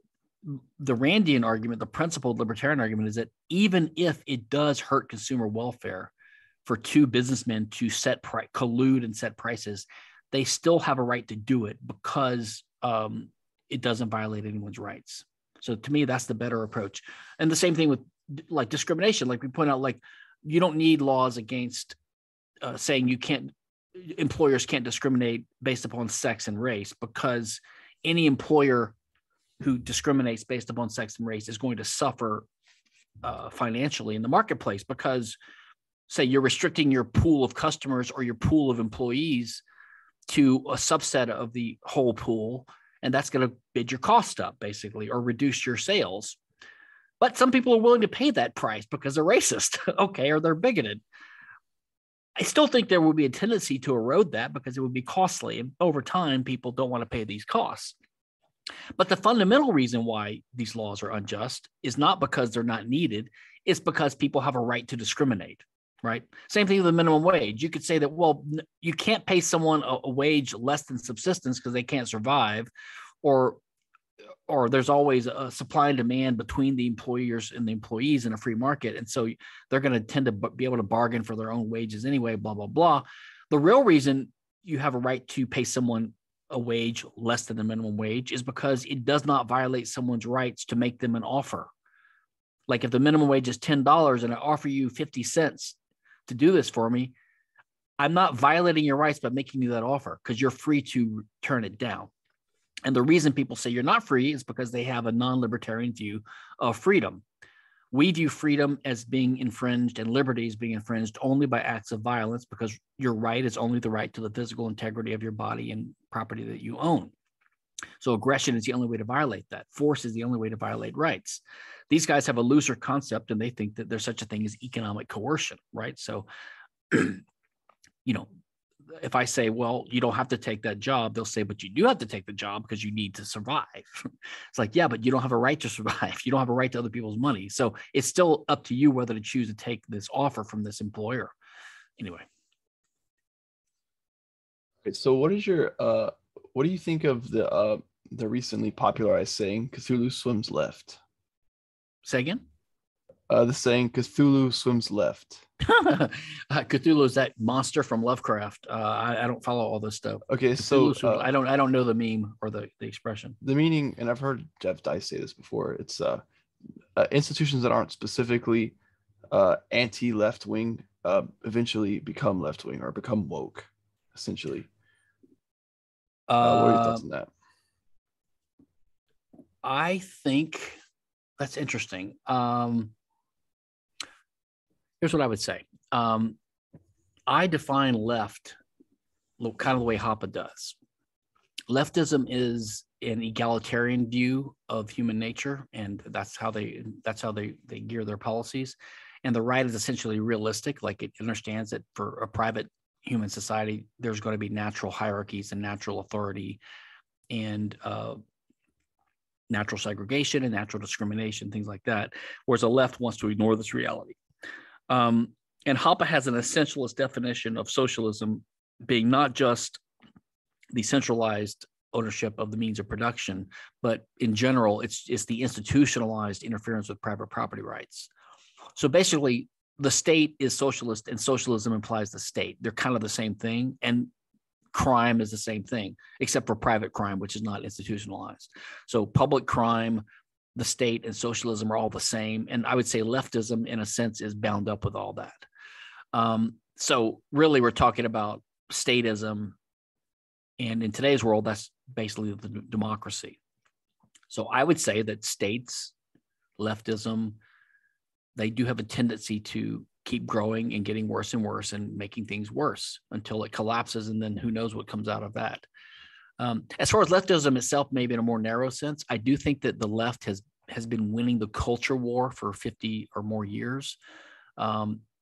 Randian argument, the principled libertarian argument, is that even if it does hurt consumer welfare for two businessmen to collude and set prices, they still have a right to do it because it doesn't violate anyone's rights. So to me, that's the better approach. And the same thing with like discrimination. Like we point out, like you don't need laws against saying you can't, employers can't discriminate based upon sex and race, because any employer who discriminates based upon sex and race is going to suffer financially in the marketplace, because say you're restricting your pool of customers or your pool of employees to a subset of the whole pool, and that's going to bid your cost up basically, or reduce your sales. But some people are willing to pay that price because they're racist, okay, or they're bigoted. I still think there will be a tendency to erode that because it would be costly, and over time, people don't want to pay these costs. But the fundamental reason why these laws are unjust is not because they're not needed, it's because people have a right to discriminate, right? Same thing with the minimum wage. You could say that, well, you can't pay someone a wage less than subsistence because they can't survive, or there's always a supply and demand between the employers and the employees in a free market. And so they're going to tend to be able to bargain for their own wages anyway, blah, blah, blah. The real reason you have a right to pay someone a wage less than the minimum wage is because it does not violate someone's rights to make them an offer. Like if the minimum wage is $10 and I offer you 50 cents to do this for me, I'm not violating your rights by making you that offer, because you're free to turn it down. And the reason people say you're not free is because they have a non-libertarian view of freedom. We view freedom as being infringed and liberty as being infringed only by acts of violence, because your right is only the right to the physical integrity of your body and property that you own. So aggression is the only way to violate that. Force is the only way to violate rights. These guys have a looser concept, and they think that there's such a thing as economic coercion, right? So, you know, if I say, well, you don't have to take that job, they'll say, but you do have to take the job because you need to survive. It's like, yeah, but you don't have a right to survive. You don't have a right to other people's money. So it's still up to you whether to choose to take this offer from this employer. Anyway. So what is your, what do you think of the recently popularized saying, Cthulhu swims left? Say again? The saying, Cthulhu swims left. Cthulhu is that monster from Lovecraft. I don't follow all this stuff. Okay, Cthulhu, so I don't know the meme or the expression. The meaning, and I've heard Jeff Dice say this before. It's institutions that aren't specifically anti-left wing eventually become left wing or become woke, essentially. What are your thoughts on that? I think that's interesting. here's what I would say. I define left kind of the way Hoppe does. Leftism is an egalitarian view of human nature, and that's how they gear their policies. And the right is essentially realistic, like it understands that for a private human society, there's going to be natural hierarchies and natural authority and natural segregation and natural discrimination, things like that, whereas the left wants to ignore this reality. And Hoppe has an essentialist definition of socialism being not just the centralized ownership of the means of production, but in general, it's the institutionalized interference with private property rights. So basically, the state is socialist and socialism implies the state. They're kind of the same thing, and crime is the same thing, except for private crime, which is not institutionalized. So public crime, the state, and socialism are all the same. And I would say leftism, in a sense, is bound up with all that. So really, we're talking about statism. And in today's world, that's basically the democracy. So I would say that states, leftism, they do have a tendency to keep growing and getting worse and worse and making things worse until it collapses. And then who knows what comes out of that. As far as leftism itself, maybe in a more narrow sense, I do think that the left has been winning the culture war for 50 or more years.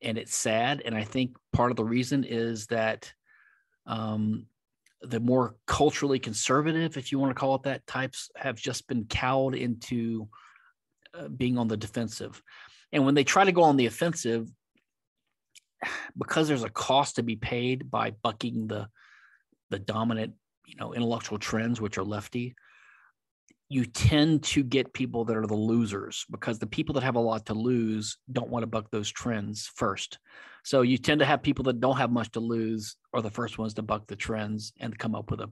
And it's sad. And I think part of the reason is that the more culturally conservative, if you want to call it that, types have just been cowed into being on the defensive. And when they try to go on the offensive, because there's a cost to be paid by bucking the dominant, intellectual trends, which are lefty, you tend to get people that are the losers, because the people that have a lot to lose don't want to buck those trends first. So you tend to have people that don't have much to lose are the first ones to buck the trends and come up with a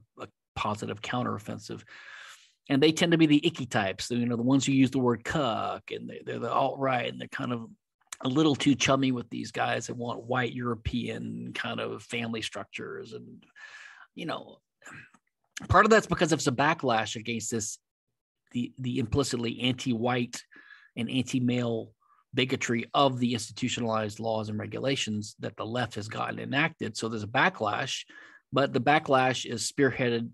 positive counteroffensive. And they tend to be the icky types, the ones who use the word cuck, and they're the alt-right, and they're kind of a little too chummy with these guys that want white European kind of family structures. And, part of that's because it's a backlash against this, the implicitly anti-white and anti-male bigotry of the institutionalized laws and regulations that the left has gotten enacted. So there's a backlash, but the backlash is spearheaded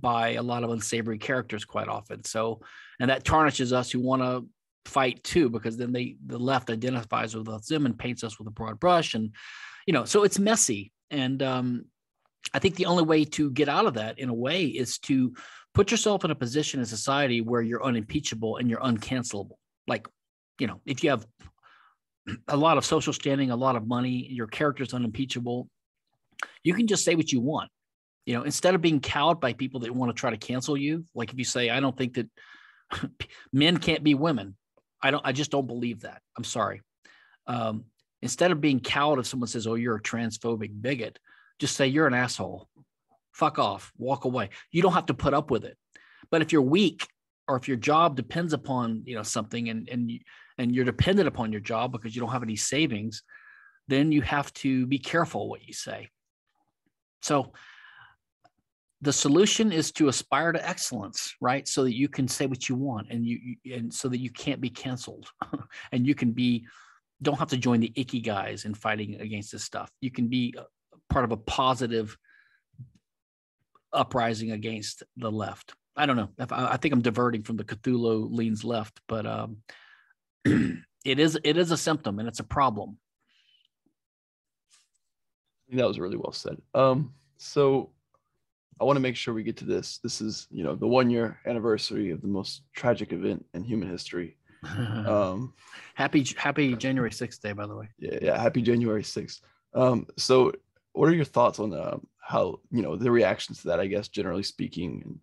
by a lot of unsavory characters quite often. So, and that tarnishes us who want to fight too, because then the left identifies with them and paints us with a broad brush. And, so it's messy. And I think the only way to get out of that in a way is to put yourself in a position in society where you're unimpeachable and you're uncancelable. Like, if you have a lot of social standing, a lot of money, your character's unimpeachable, you can just say what you want. Instead of being cowed by people that want to try to cancel you, like if you say, I don't think that men can't be women. I just don't believe that. I'm sorry. Instead of being cowed if someone says, oh, you're a transphobic bigot, just say you're an asshole. Fuck off. Walk away. You don't have to put up with it. But if you're weak, or if your job depends upon something and you're dependent upon your job because you don't have any savings, then you have to be careful what you say. So the solution is to aspire to excellence, right? So that you can say what you want, and and so that you can't be canceled, and you can don't have to join the icky guys in fighting against this stuff. You can be part of a positive uprising against the left. I don't know. I think I'm diverting from the Cthulhu leans left, but it is a symptom and it's a problem. That was really well said. So I want to make sure we get to this. This is, the 1-year anniversary of the most tragic event in human history. Happy January 6th day, by the way. Yeah. Happy January 6th. So what are your thoughts on how, the reactions to that, I guess, generally speaking, and,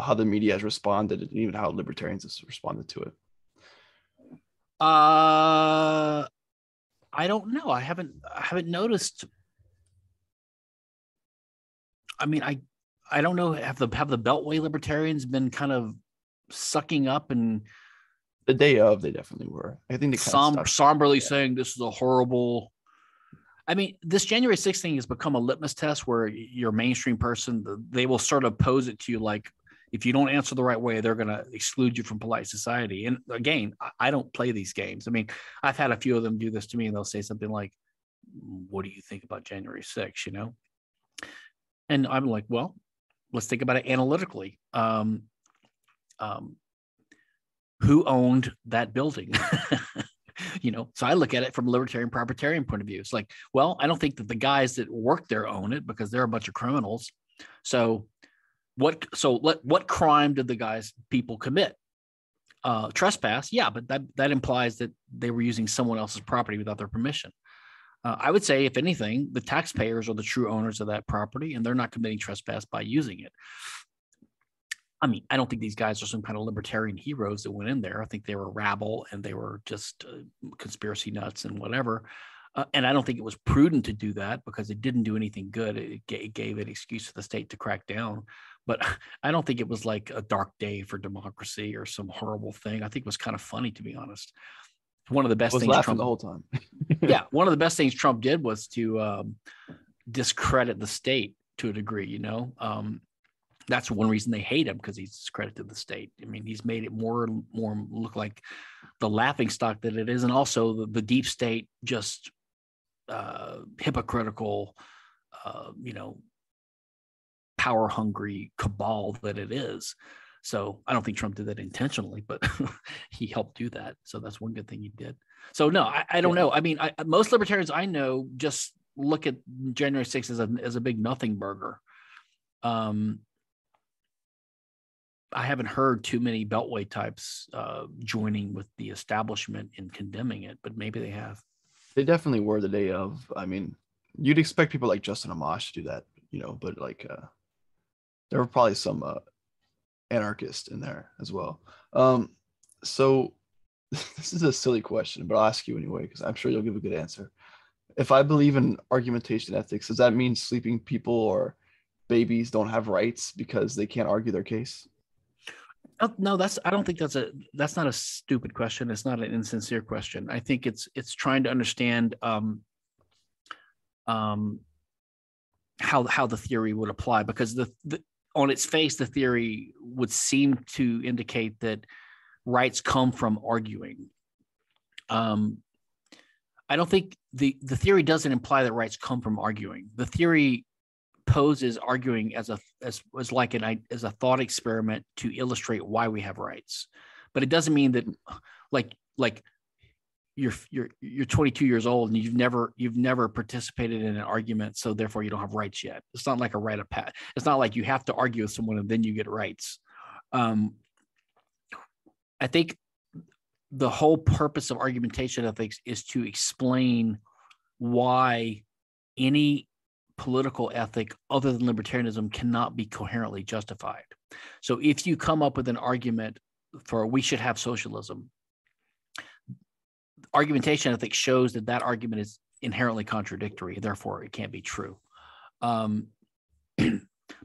how the media has responded, and even how libertarians have responded to it? I don't know. I haven't noticed. I mean, I don't know. Have the Beltway libertarians been kind of sucking up? And the day of, they definitely were. I think they somberly saying this is a horrible. I mean, this January 6th thing has become a litmus test where your mainstream person, they will sort of pose it to you like If you don't answer the right way, they're going to exclude you from polite society. And again, I don't play these games. I mean, I've had a few of them do this to me, and they'll say something like, what do you think about January 6th, you know? And I'm like, well, let's think about it analytically. Who owned that building? You know, so I look at it from a libertarian, proprietarian point of view. It's like, well, I don't think that the guys that work there own it because they're a bunch of criminals. So what crime did the people commit? Trespass. Yeah, but that implies that they were using someone else's property without their permission. I would say, if anything, the taxpayers are the true owners of that property, and they're not committing trespass by using it. I mean, I don't think these guys are some kind of libertarian heroes that went in there. I think they were rabble, and they were just conspiracy nuts and whatever. And I don't think it was prudent to do that because it didn't do anything good. It gave an excuse for the state to crack down. But I don't think it was like a dark day for democracy or some horrible thing. I think it was kind of funny, to be honest. One of the best things Trump the whole time. Yeah, one of the best things Trump did was to discredit the state to a degree. You know, that's one reason they hate him, because he's discredited the state. I mean, he's made it more look like the laughingstock that it is, and also the deep state just. Hypocritical, you know, power hungry cabal that it is. So I don't think Trump did that intentionally, but he helped do that. So that's one good thing he did. So no, I don't know. I mean, most libertarians I know just look at January 6th as a big nothing burger. I haven't heard too many Beltway types joining with the establishment and condemning it, but maybe they have. They definitely were the day of. I mean, you'd expect people like Justin Amash to do that, you know, but like there were probably some anarchists in there as well. So this is a silly question, but I'll ask you anyway, because I'm sure you'll give a good answer. If I believe in argumentation ethics, does that mean sleeping people or babies don't have rights because they can't argue their case? No, I don't think that's not a stupid question. It's not an insincere question. I think it's trying to understand how the theory would apply, because on its face, the theory would seem to indicate that rights come from arguing. I don't think the theory doesn't imply that rights come from arguing. The theory poses arguing as a thought experiment to illustrate why we have rights, but it doesn't mean that like you're 22 years old and you've never participated in an argument, so therefore you don't have rights yet. It's not like a rite of passage. It's not like you have to argue with someone and then you get rights. I think the whole purpose of argumentation ethics is to explain why any political ethic other than libertarianism cannot be coherently justified. So if you come up with an argument for we should have socialism, argumentation ethics shows that argument is inherently contradictory, therefore it can't be true.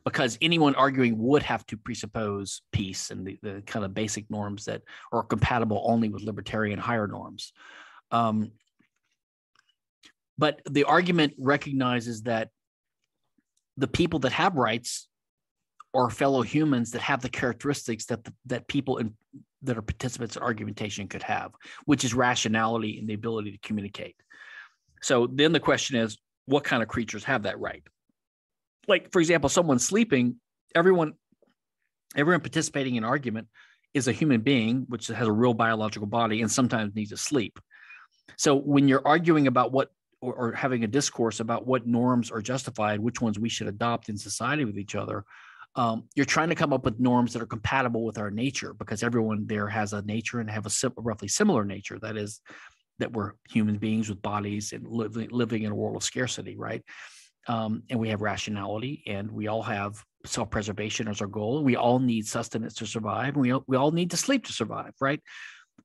Because anyone arguing would have to presuppose peace and the kind of basic norms that are compatible only with libertarian higher norms. But the argument recognizes that the people that have rights are fellow humans that have the characteristics that people that are participants in argumentation could have, which is rationality and the ability to communicate. So then the question is, what kind of creatures have that right? Like, for example, someone sleeping, everyone participating in argument is a human being, which has a real biological body and sometimes needs to sleep. So when you're arguing about or having a discourse about what norms are justified, which ones we should adopt in society with each other, you're trying to come up with norms that are compatible with our nature, because everyone there has a nature and have a roughly similar nature. That is, that we're human beings with bodies and living in a world of scarcity, right? And we have rationality, and we all have self-preservation as our goal. We all need sustenance to survive, and we all need to sleep to survive, right?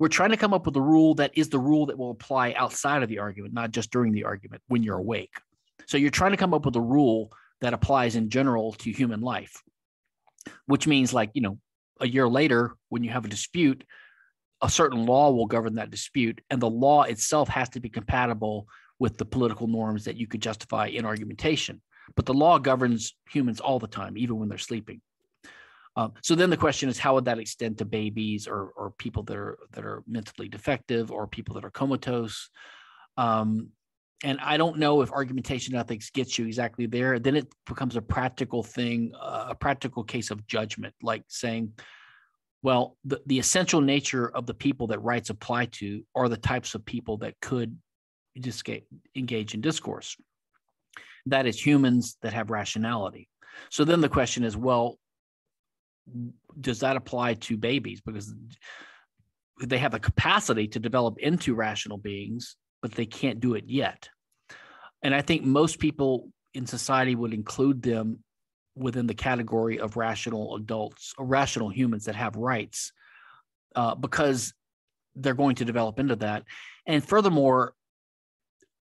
We're trying to come up with a rule that is the rule that will apply outside of the argument, not just during the argument, when you're awake. So you're trying to come up with a rule that applies in general to human life, which means, like, you know, a year later, when you have a dispute, a certain law will govern that dispute, and the law itself has to be compatible with the political norms that you could justify in argumentation. But the law governs humans all the time, even when they're sleeping. So then the question is, how would that extend to babies or people that are mentally defective or people that are comatose? And I don't know if argumentation ethics gets you exactly there. Then it becomes a practical thing, a practical case of judgment, like saying, well, the essential nature of the people that rights apply to are the types of people that could engage in discourse. That is humans that have rationality. So then the question is, well, does that apply to babies? Because they have the capacity to develop into rational beings, but they can't do it yet. And I think most people in society would include them within the category of rational adults or rational humans that have rights, because they're going to develop into that. And furthermore,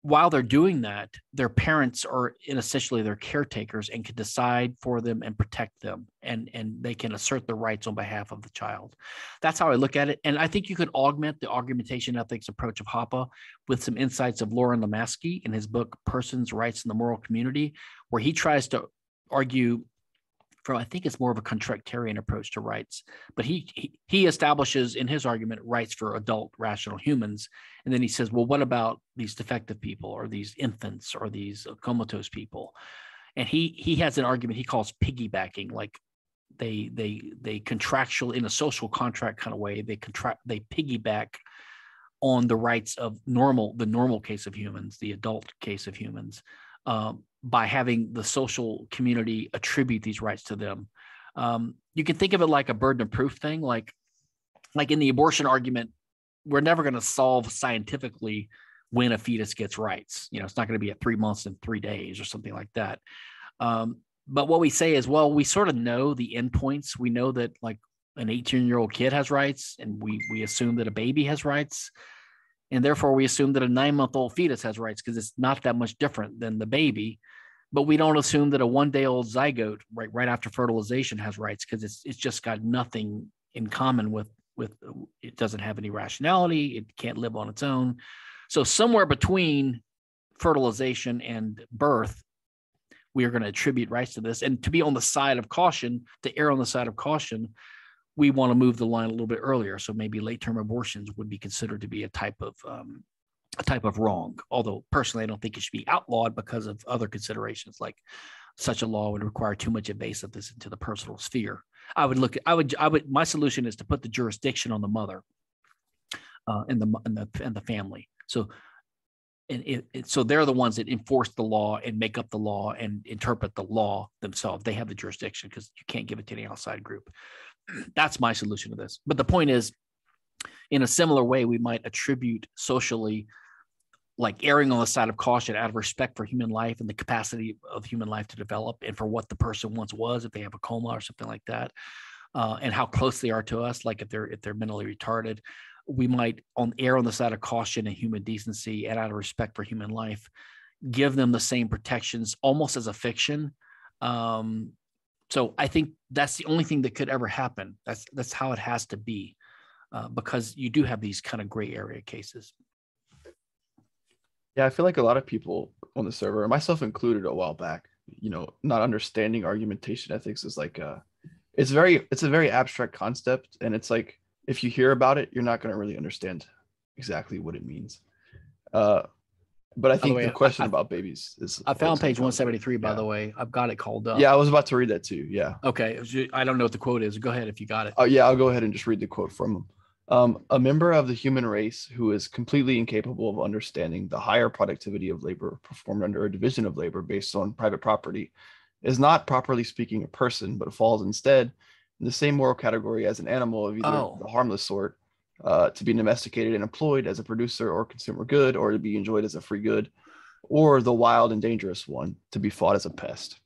while they're doing that, their parents are essentially their caretakers and can decide for them and protect them, and they can assert their rights on behalf of the child. That's how I look at it. And I think you could augment the argumentation ethics approach of Hoppe with some insights of Loren Lemasky in his book, Persons, Rights, and the Moral Community, where he tries to argue from, I think it's more of a contractarian approach to rights, but he establishes in his argument rights for adult rational humans. And then he says, well, what about these defective people or these infants or these comatose people? And he has an argument he calls piggybacking, like they contractual in a social contract kind of way, they piggyback on the rights of the normal case of humans, the adult case of humans, by having the social community attribute these rights to them. You can think of it like a burden of proof thing, like in the abortion argument, we're never going to solve scientifically when a fetus gets rights. You know, it's not going to be at 3 months and 3 days or something like that. But what we say is, well, we sort of know the endpoints. We know that like an 18-year-old kid has rights, and we assume that a baby has rights. And therefore, we assume that a 9-month-old fetus has rights because it's not that much different than the baby. But we don't assume that a 1-day-old zygote right after fertilization has rights because it's just got nothing in common with it doesn't have any rationality. It can't live on its own. So somewhere between fertilization and birth, we are going to attribute rights to this. And to be on the side of caution, to err on the side of caution, we want to move the line a little bit earlier, so maybe late-term abortions would be considered to be a type of wrong. Although personally, I don't think it should be outlawed because of other considerations, like such a law would require too much invasiveness into the personal sphere. My solution is to put the jurisdiction on the mother and the family. So, so they're the ones that enforce the law and make up the law and interpret the law themselves. They have the jurisdiction because you can't give it to any outside group. That's my solution to this. But the point is, in a similar way, we might attribute socially, like erring on the side of caution out of respect for human life and the capacity of human life to develop and for what the person once was, if they have a coma or something like that, and how close they are to us, like if they're mentally retarded. We might err on the side of caution and human decency and out of respect for human life, give them the same protections almost as a fiction. So I think that's the only thing that could ever happen. That's how it has to be, because you do have these kind of gray area cases. Yeah, I feel like a lot of people on the server, myself included, a while back, you know, not understanding argumentation ethics is like it's a very abstract concept, and it's like if you hear about it, you're not going to really understand exactly what it means. But I think the question about babies is... I found page 173, by the way. I've got it called up. Yeah, I was about to read that too. Yeah. Okay. I don't know what the quote is. Go ahead if you got it. Oh, yeah. I'll go ahead and just read the quote from him. A member of the human race who is completely incapable of understanding the higher productivity of labor performed under a division of labor based on private property is not, properly speaking, a person, but falls instead in the same moral category as an animal of either the harmless sort, to be domesticated and employed as a producer or consumer good, or to be enjoyed as a free good, or the wild and dangerous one, to be fought as a pest.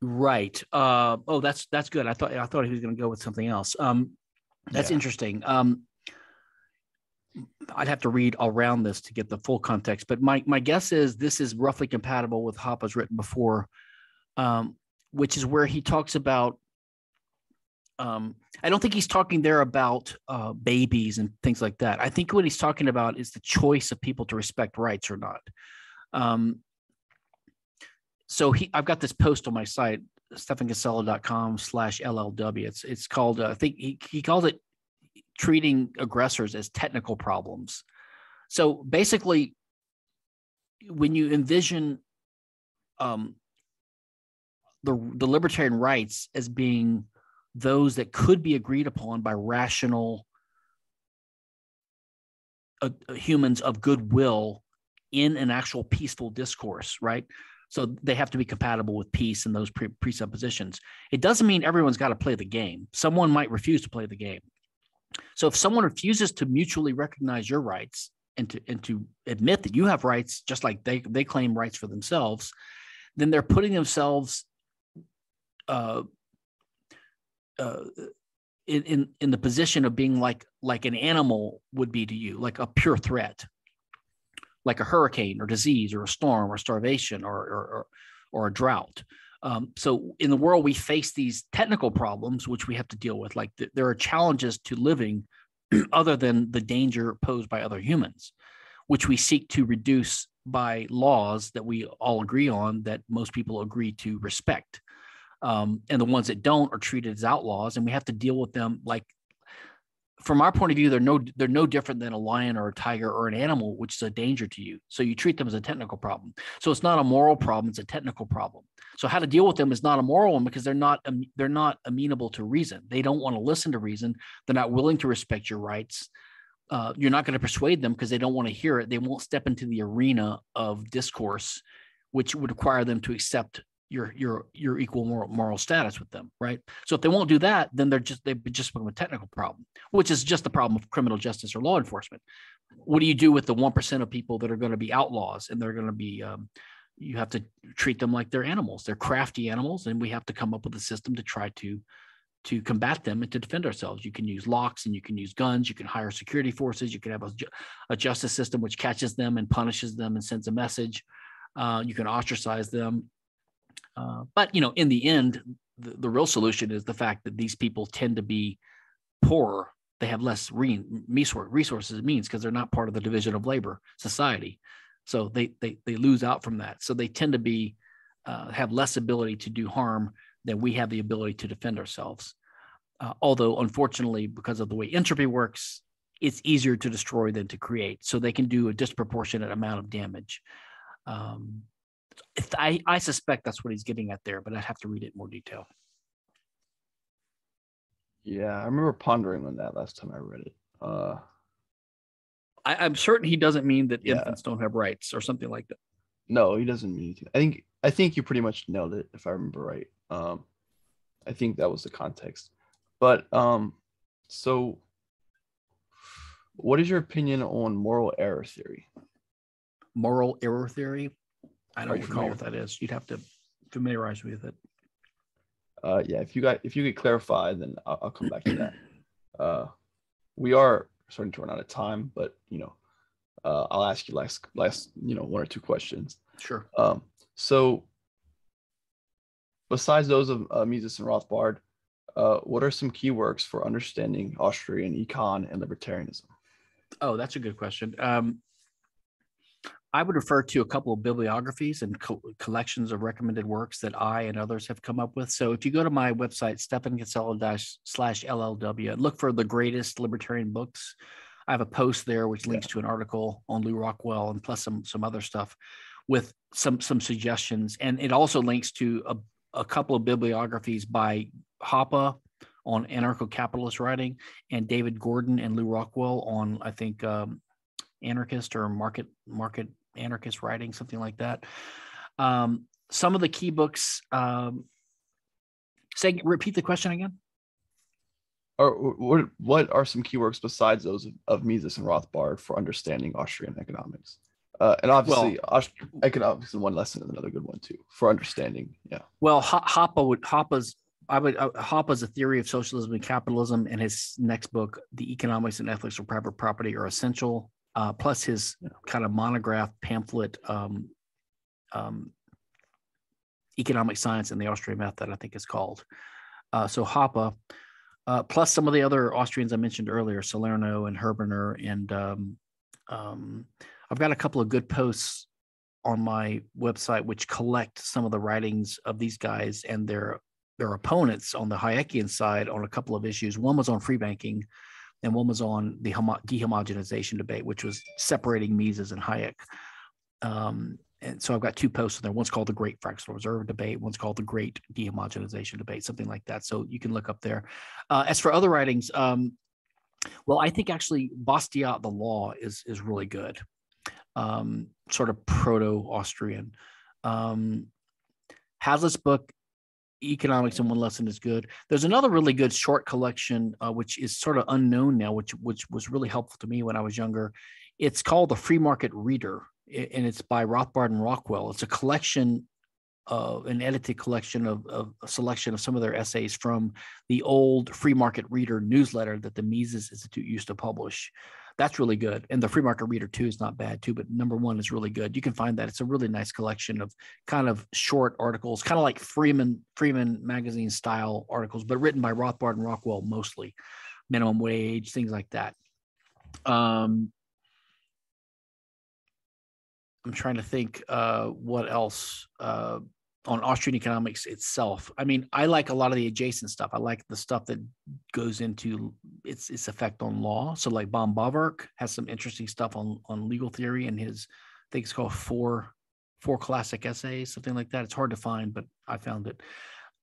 Right. That's good. I thought he was going to go with something else. That's interesting. I'd have to read around this to get the full context, but my guess is this is roughly compatible with Hoppe's written before, which is where he talks about. I don't think he's talking there about babies and things like that. I think what he's talking about is the choice of people to respect rights or not. So I've got this post on my site stephankinsella.com/LLW. It's called, I think he called it treating aggressors as technical problems. So basically, when you envision the libertarian rights as being those that could be agreed upon by rational humans of goodwill in an actual peaceful discourse, right? So they have to be compatible with peace and those presuppositions. It doesn't mean everyone's got to play the game. Someone might refuse to play the game. So if someone refuses to mutually recognize your rights and to admit that you have rights, just like they claim rights for themselves, then they're putting themselves in the position of being like an animal would be to you, like a pure threat, like a hurricane or disease or a storm or starvation or a drought. So in the world, we face these technical problems, which we have to deal with. Like there are challenges to living other than the danger posed by other humans, which we seek to reduce by laws that we all agree on, that most people agree to respect. And the ones that don't are treated as outlaws, and we have to deal with them. Like, from our point of view, they're no different than a lion or a tiger or an animal, which is a danger to you. So you treat them as a technical problem. So it's not a moral problem; it's a technical problem. So how to deal with them is not a moral one, because they're not amenable to reason. They don't want to listen to reason. They're not willing to respect your rights. You're not going to persuade them because they don't want to hear it. They won't step into the arena of discourse, which would require them to accept your equal moral status with them, right? So if they won't do that, then they've just become a technical problem, which is just the problem of criminal justice or law enforcement. What do you do with the 1% of people that are going to be outlaws, and they're going to be you have to treat them like they're animals. They're crafty animals, and we have to come up with a system to try to combat them and to defend ourselves. You can use locks, and you can use guns, you can hire security forces, you can have a justice system which catches them and punishes them and sends a message. You can ostracize them. But, you know, in the end, the real solution is the fact that these people tend to be poorer. They have less resources and means because they're not part of the division of labor society. So they lose out from that. So they tend to be have less ability to do harm than we have the ability to defend ourselves. Although, unfortunately, because of the way entropy works, it's easier to destroy than to create. So they can do a disproportionate amount of damage. I suspect that's what he's getting at there, but I'd have to read it in more detail. Yeah, I remember pondering on that last time I read it. I'm certain he doesn't mean that infants don't have rights or something like that. No, he doesn't mean to. I think you pretty much nailed it, if I remember right. I think that was the context. But so what is your opinion on moral error theory? Moral error theory? I don't recall what that is. You'd have to familiarize me with it. Yeah, if you could clarify, then I'll come back to that. We are starting to run out of time, but you know, I'll ask you last you know, one or two questions. Sure. So, besides those of Mises and Rothbard, what are some key works for understanding Austrian econ and libertarianism? Oh, that's a good question. I would refer to a couple of bibliographies and collections of recommended works that I and others have come up with. So if you go to my website, stephankinsella.com/LLW, look for the greatest libertarian books. I have a post there which links to an article on Lou Rockwell and plus some other stuff with some suggestions. And it also links to a couple of bibliographies by Hoppe on anarcho-capitalist writing and David Gordon and Lou Rockwell on, I think, anarchist or market anarchist writing, something like that. Some of the key books. Say, repeat the question again. What are some key works besides those of Mises and Rothbard for understanding Austrian economics? And obviously, economics in one lesson is another good one too for understanding. Yeah. Well, Hoppe's A Theory of Socialism and Capitalism, and his next book, The Economics and Ethics of Private Property, are essential. Plus his kind of monograph pamphlet, Economic Science and the Austrian Method, I think it's called. So Hoppe, plus some of the other Austrians I mentioned earlier, Salerno and Herbener, and I've got a couple of good posts on my website, which collect some of the writings of these guys and their opponents on the Hayekian side on a couple of issues. One was on free banking, and one was on the dehomogenization debate, which was separating Mises and Hayek. And so I've got two posts in there. One's called The Great Fractional Reserve Debate. One's called The Great Dehomogenization Debate, something like that. So you can look up there. As for other writings, well, I think actually Bastiat the Law is really good, sort of proto-Austrian. Hazlitt's book, Economics in One Lesson, is good. There's another really good short collection, which is sort of unknown now, which was really helpful to me when I was younger. It's called The Free Market Reader, and it's by Rothbard and Rockwell. It's a collection, an edited collection of a selection of some of their essays from the old Free Market Reader newsletter that the Mises Institute used to publish. That's really good. And the Free Market Reader 2 is not bad too, but number 1 is really good. You can find that. It's a really nice collection of kind of short articles, kind of like Freeman magazine style articles, but written by Rothbard and Rockwell mostly. Minimum wage, things like that. I'm trying to think what else on Austrian economics itself. I mean, I like a lot of the adjacent stuff. I like the stuff that goes into its effect on law. So like von Bawerk has some interesting stuff on legal theory and his, I think it's called four classic essays, something like that. It's hard to find, but I found it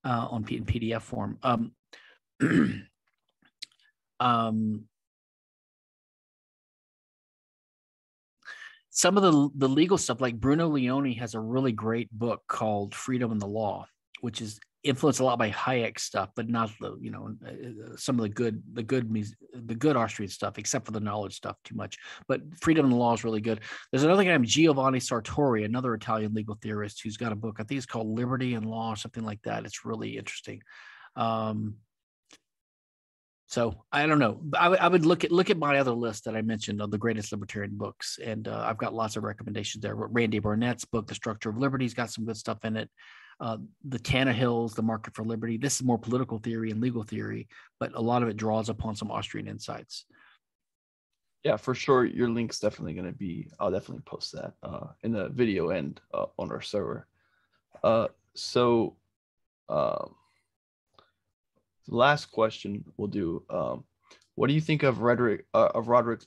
in PDF form. Some of the legal stuff, like Bruno Leoni has a really great book called Freedom and the Law, which is influenced a lot by Hayek stuff, but not the, you know, some of the good Austrian stuff, except for the knowledge stuff too much. But Freedom and the Law is really good. There's another guy named Giovanni Sartori, another Italian legal theorist, who's got a book. I think it's called Liberty and Law or something like that. It's really interesting. So I don't know. I would look at my other list that I mentioned of the greatest libertarian books, and I've got lots of recommendations there. Randy Barnett's book, The Structure of Liberty, has got some good stuff in it. The Tannehills, The Market for Liberty. This is more political theory and legal theory, but a lot of it draws upon some Austrian insights. Yeah, for sure. Your link's definitely going to be – I'll definitely post that in the video and on our server. Last question we'll do. What do you think of Roderick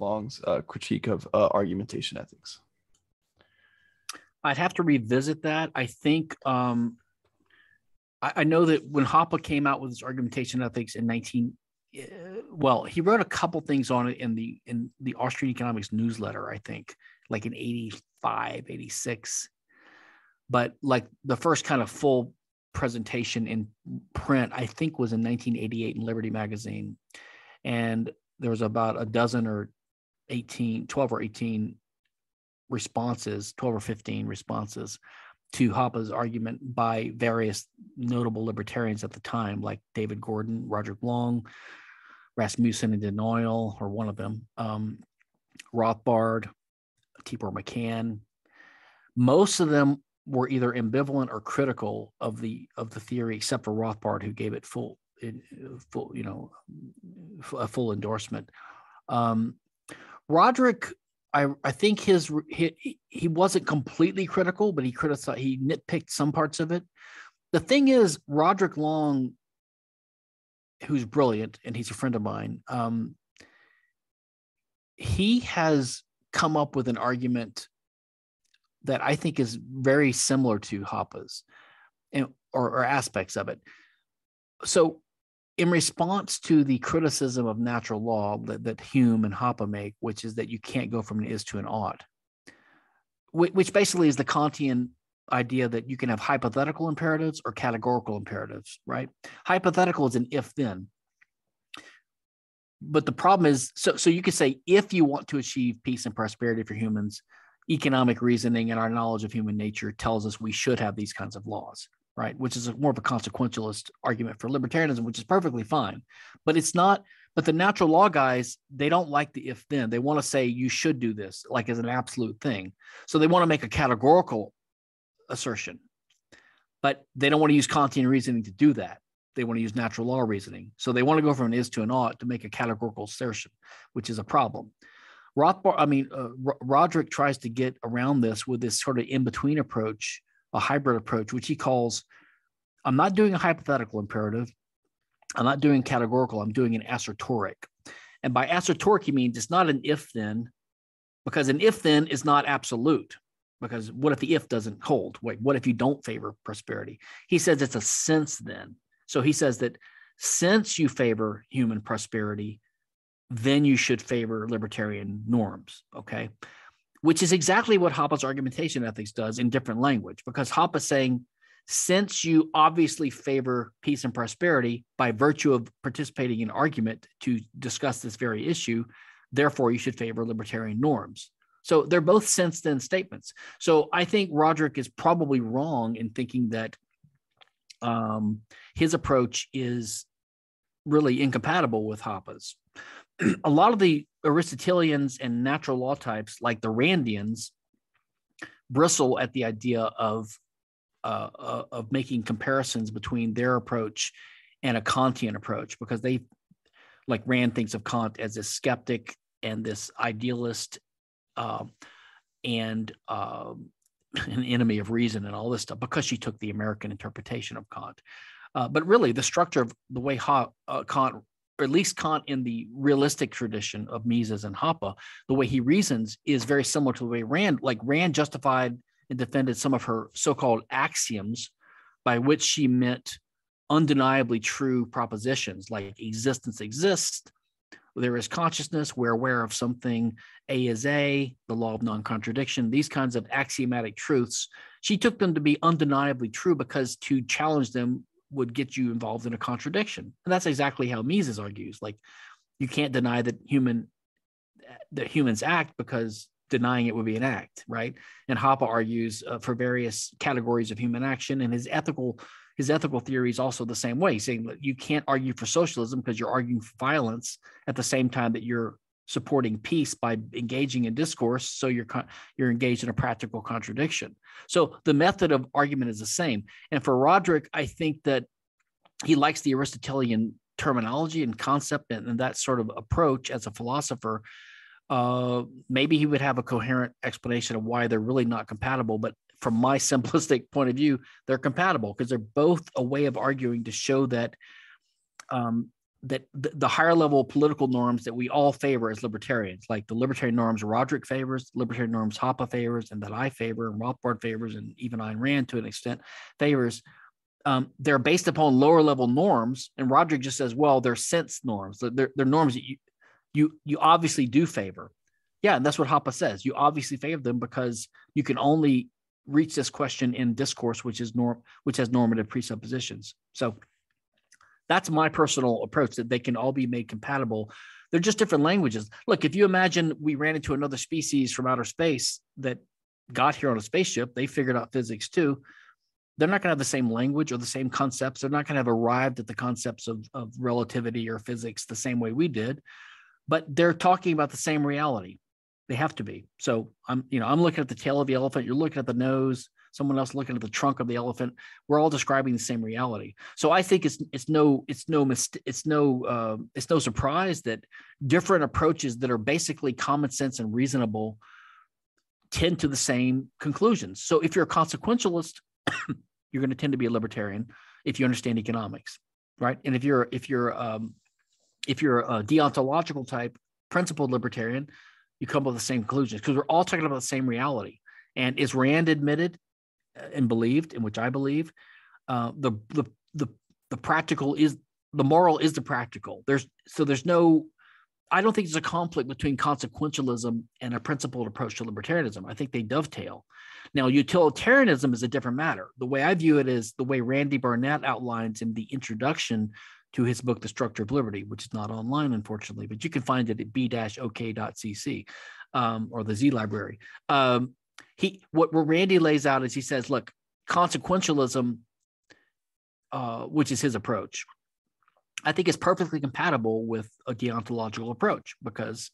Long's critique of argumentation ethics? I'd have to revisit that. I think I know that when Hoppe came out with his argumentation ethics in he wrote a couple things on it in the Austrian economics newsletter, I think, like in 85, 86. But like the first kind of full presentation in print, I think, was in 1988 in Liberty magazine, and there was about a dozen or 12 or 15 responses to Hoppe's argument by various notable libertarians at the time, like David Gordon, Roderick Long, Rasmussen and Denial, or one of them, Rothbard, Tibor McCann. Most of them were either ambivalent or critical of the theory, except for Rothbard, who gave it a full endorsement. Roderick, I think he wasn't completely critical, but he nitpicked some parts of it. The thing is, Roderick Long, who's brilliant and he's a friend of mine, he has come up with an argument that I think is very similar to Hoppe's, or aspects of it. So in response to the criticism of natural law that Hume and Hoppe make, which is that you can't go from an is to an ought, which basically is the Kantian idea that you can have hypothetical imperatives or categorical imperatives, right? Hypothetical is an if-then. But the problem is, so you could say, if you want to achieve peace and prosperity for humans, economic reasoning and our knowledge of human nature tells us we should have these kinds of laws, right? Which is more of a consequentialist argument for libertarianism, which is perfectly fine. But it's not – but the natural law guys, they don't like the if-then. They want to say you should do this, like as an absolute thing. So they want to make a categorical assertion, but they don't want to use Kantian reasoning to do that. They want to use natural law reasoning. So they want to go from an is to an ought to make a categorical assertion, which is a problem. Roderick tries to get around this with this sort of in-between approach, a hybrid approach, which he calls, I'm not doing a hypothetical imperative. I'm not doing categorical. I'm doing an assertoric. And by assertoric, he means it's not an if-then, because an if-then is not absolute, because what if the if doesn't hold? Wait, what if you don't favor prosperity? He says it's a since-then. So he says that since you favor human prosperity, then you should favor libertarian norms, okay? Which is exactly what Hoppe's argumentation ethics does in different language, because Hoppe is saying, since you obviously favor peace and prosperity by virtue of participating in argument to discuss this very issue, therefore you should favor libertarian norms. So they're both since-then statements. So I think Roderick is probably wrong in thinking that his approach is really incompatible with Hoppe's. A lot of the Aristotelians and natural law types, like the Randians, bristle at the idea of making comparisons between their approach and a Kantian approach, because they, like Rand, thinks of Kant as this skeptic and this idealist an enemy of reason and all this stuff, because she took the American interpretation of Kant. But really, the structure of the way Kant, or at least Kant in the realistic tradition of Mises and Hoppe, the way he reasons is very similar to the way Rand justified and defended some of her so-called axioms, by which she meant undeniably true propositions like existence exists, there is consciousness, we're aware of something, A is A, the law of non-contradiction, these kinds of axiomatic truths. She took them to be undeniably true because to challenge them would get you involved in a contradiction. And that's exactly how Mises argues. Like, you can't deny that humans act, because denying it would be an act, right? And Hoppe argues for various categories of human action, and his ethical theory is also the same way, saying that you can't argue for socialism because you're arguing for violence at the same time that you're supporting peace by engaging in discourse, so you're engaged in a practical contradiction. So the method of argument is the same. And for Roderick, I think that he likes the Aristotelian terminology and concept and that sort of approach as a philosopher. Maybe he would have a coherent explanation of why they're really not compatible, but from my simplistic point of view, they're compatible because they're both a way of arguing to show that the higher level political norms that we all favor as libertarians, like the libertarian norms Roderick favors, libertarian norms Hoppe favors, and that I favor, and Rothbard favors, and even Ayn Rand to an extent favors, they're based upon lower level norms. And Roderick just says, well, they're sense norms. They're norms that you obviously do favor. Yeah, and that's what Hoppe says. You obviously favor them because you can only reach this question in discourse, which has normative presuppositions. So that's my personal approach, that they can all be made compatible. They're just different languages. Look, if you imagine we ran into another species from outer space that got here on a spaceship, they figured out physics too. They're not going to have the same language or the same concepts. They're not going to have arrived at the concepts of relativity or physics the same way we did. But they're talking about the same reality. They have to be. So I'm looking at the tail of the elephant. You're looking at the nose. Someone else looking at the trunk of the elephant. We're all describing the same reality. So I think it's no surprise that different approaches that are basically common sense and reasonable tend to the same conclusions. So if you're a consequentialist, you're going to tend to be a libertarian if you understand economics, right? And if you're a deontological type, principled libertarian, you come up with the same conclusions because we're all talking about the same reality. And is Rand admitted and believed, in which I believe, the practical is the moral is the practical. I don't think there's a conflict between consequentialism and a principled approach to libertarianism. I think they dovetail. Now, utilitarianism is a different matter. The way I view it is the way Randy Barnett outlines in the introduction to his book, The Structure of Liberty, which is not online, unfortunately, but you can find it at b-ok.cc or the Z library. What Randy lays out is he says, look, consequentialism, which is his approach, I think is perfectly compatible with a deontological approach because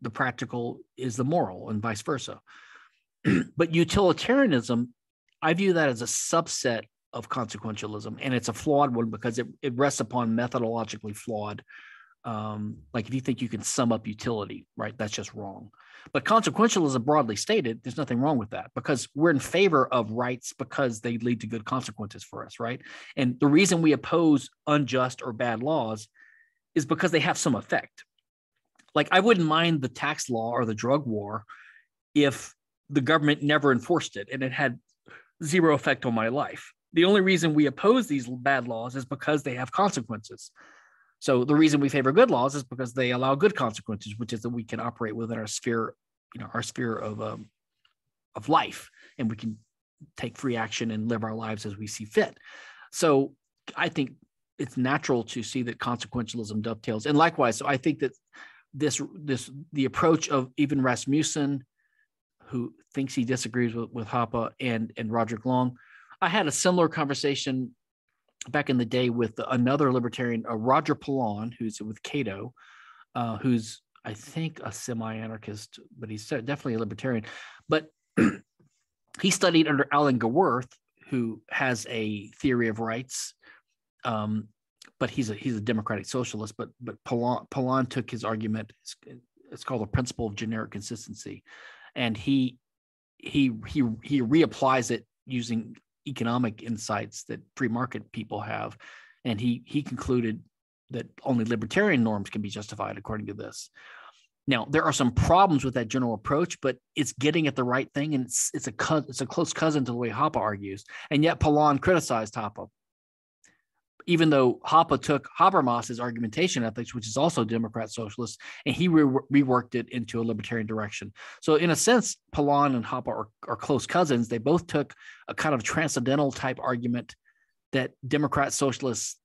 the practical is the moral and vice versa. But utilitarianism, I view that as a subset of consequentialism, and it's a flawed one because it rests upon methodologically flawed like if you think you can sum up utility, right, that's just wrong. But consequentialism, broadly stated, there's nothing wrong with that, because we're in favor of rights because they lead to good consequences for us, right? And the reason we oppose unjust or bad laws is because they have some effect. Like, I wouldn't mind the tax law or the drug war if the government never enforced it and it had zero effect on my life. The only reason we oppose these bad laws is because they have consequences. So the reason we favor good laws is because they allow good consequences, which is that we can operate within our sphere, you know, our sphere of life, and we can take free action and live our lives as we see fit. So I think it's natural to see that consequentialism dovetails, and likewise. So I think that the approach of even Rasmussen, who thinks he disagrees with Hoppe, and Roderick Long. I had a similar conversation back in the day with another libertarian, Roger Pallon, who's with Cato, who's, I think, a semi-anarchist, but he's definitely a libertarian. But he studied under Alan Gewirth, who has a theory of rights, but he's a democratic socialist. But Pallon took his argument. It's called the principle of generic consistency. And he reapplies it using economic insights that free market people have, and he concluded that only libertarian norms can be justified according to this. Now, there are some problems with that general approach, but it's getting at the right thing, and it's a close cousin to the way Hoppe argues. And yet, Pallon criticized Hoppe, even though Hoppe took Habermas's argumentation ethics, which is also Democrat socialist, and he reworked it into a libertarian direction. So in a sense, Pallon and Hoppe are close cousins. They both took a kind of transcendental type argument that Democrat socialist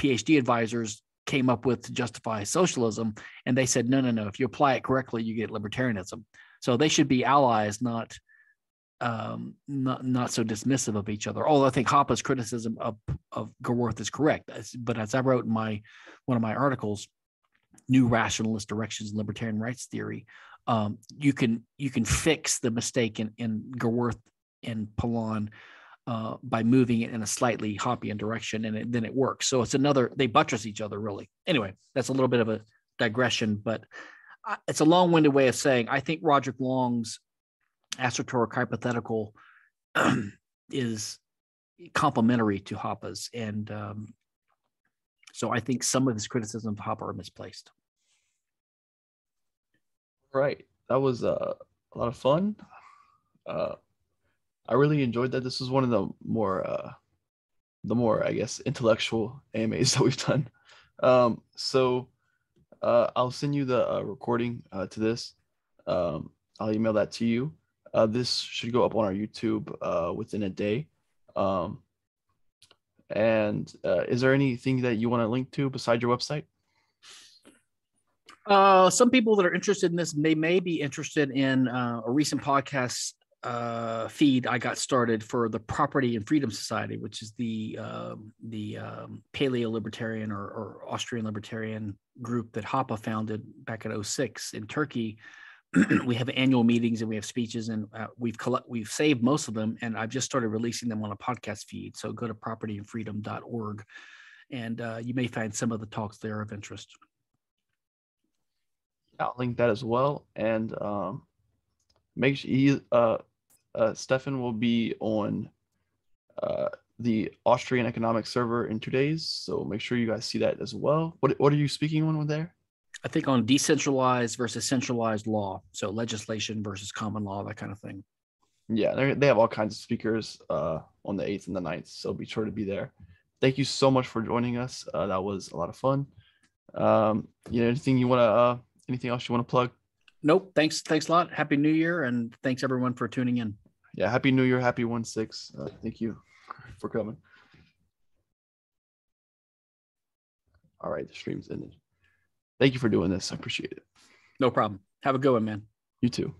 PhD advisors came up with to justify socialism. And they said, no, if you apply it correctly, you get libertarianism. So they should be allies, not so dismissive of each other. Although I think Hoppe's criticism of Gewirth is correct. But as I wrote in one of my articles, New Rationalist Directions in Libertarian Rights Theory, you can fix the mistake in Gewirth and Pallon by moving it in a slightly Hoppian direction, and then it works. So it's they buttress each other, really. Anyway, that's a little bit of a digression, but it's a long-winded way of saying I think Roderick Long's astrotoric hypothetical is complementary to Hoppe's, and so I think some of his criticism of Hoppe are misplaced. Right, that was a lot of fun. I really enjoyed that. This was one of the more, I guess, intellectual AMAs that we've done. So I'll send you the recording to this. I'll email that to you. This should go up on our YouTube within a day. And is there anything that you want to link to beside your website? Some people that are interested in this may be interested in a recent podcast feed I got started for the Property and Freedom Society, which is the paleo-libertarian or Austrian libertarian group that Hoppe founded back in 2006 in Turkey. We have annual meetings and we have speeches, and we've saved most of them, and I've just started releasing them on a podcast feed. So go to propertyandfreedom.org, and you may find some of the talks there of interest. I'll link that as well, and make sure Stefan will be on the Austrian economic server in 2 days, so make sure you guys see that as well. What are you speaking on there? I think on decentralized versus centralized law, so legislation versus common law, that kind of thing. Yeah, they have all kinds of speakers on the 8th and the 9th, so be sure to be there. Thank you so much for joining us. That was a lot of fun. Anything else you want to plug? Nope. Thanks a lot. Happy New Year, and thanks everyone for tuning in. Yeah, Happy New Year. Happy 1/6. Thank you for coming. All right, the stream's ended. Thank you for doing this. I appreciate it. No problem. Have a good one, man. You too.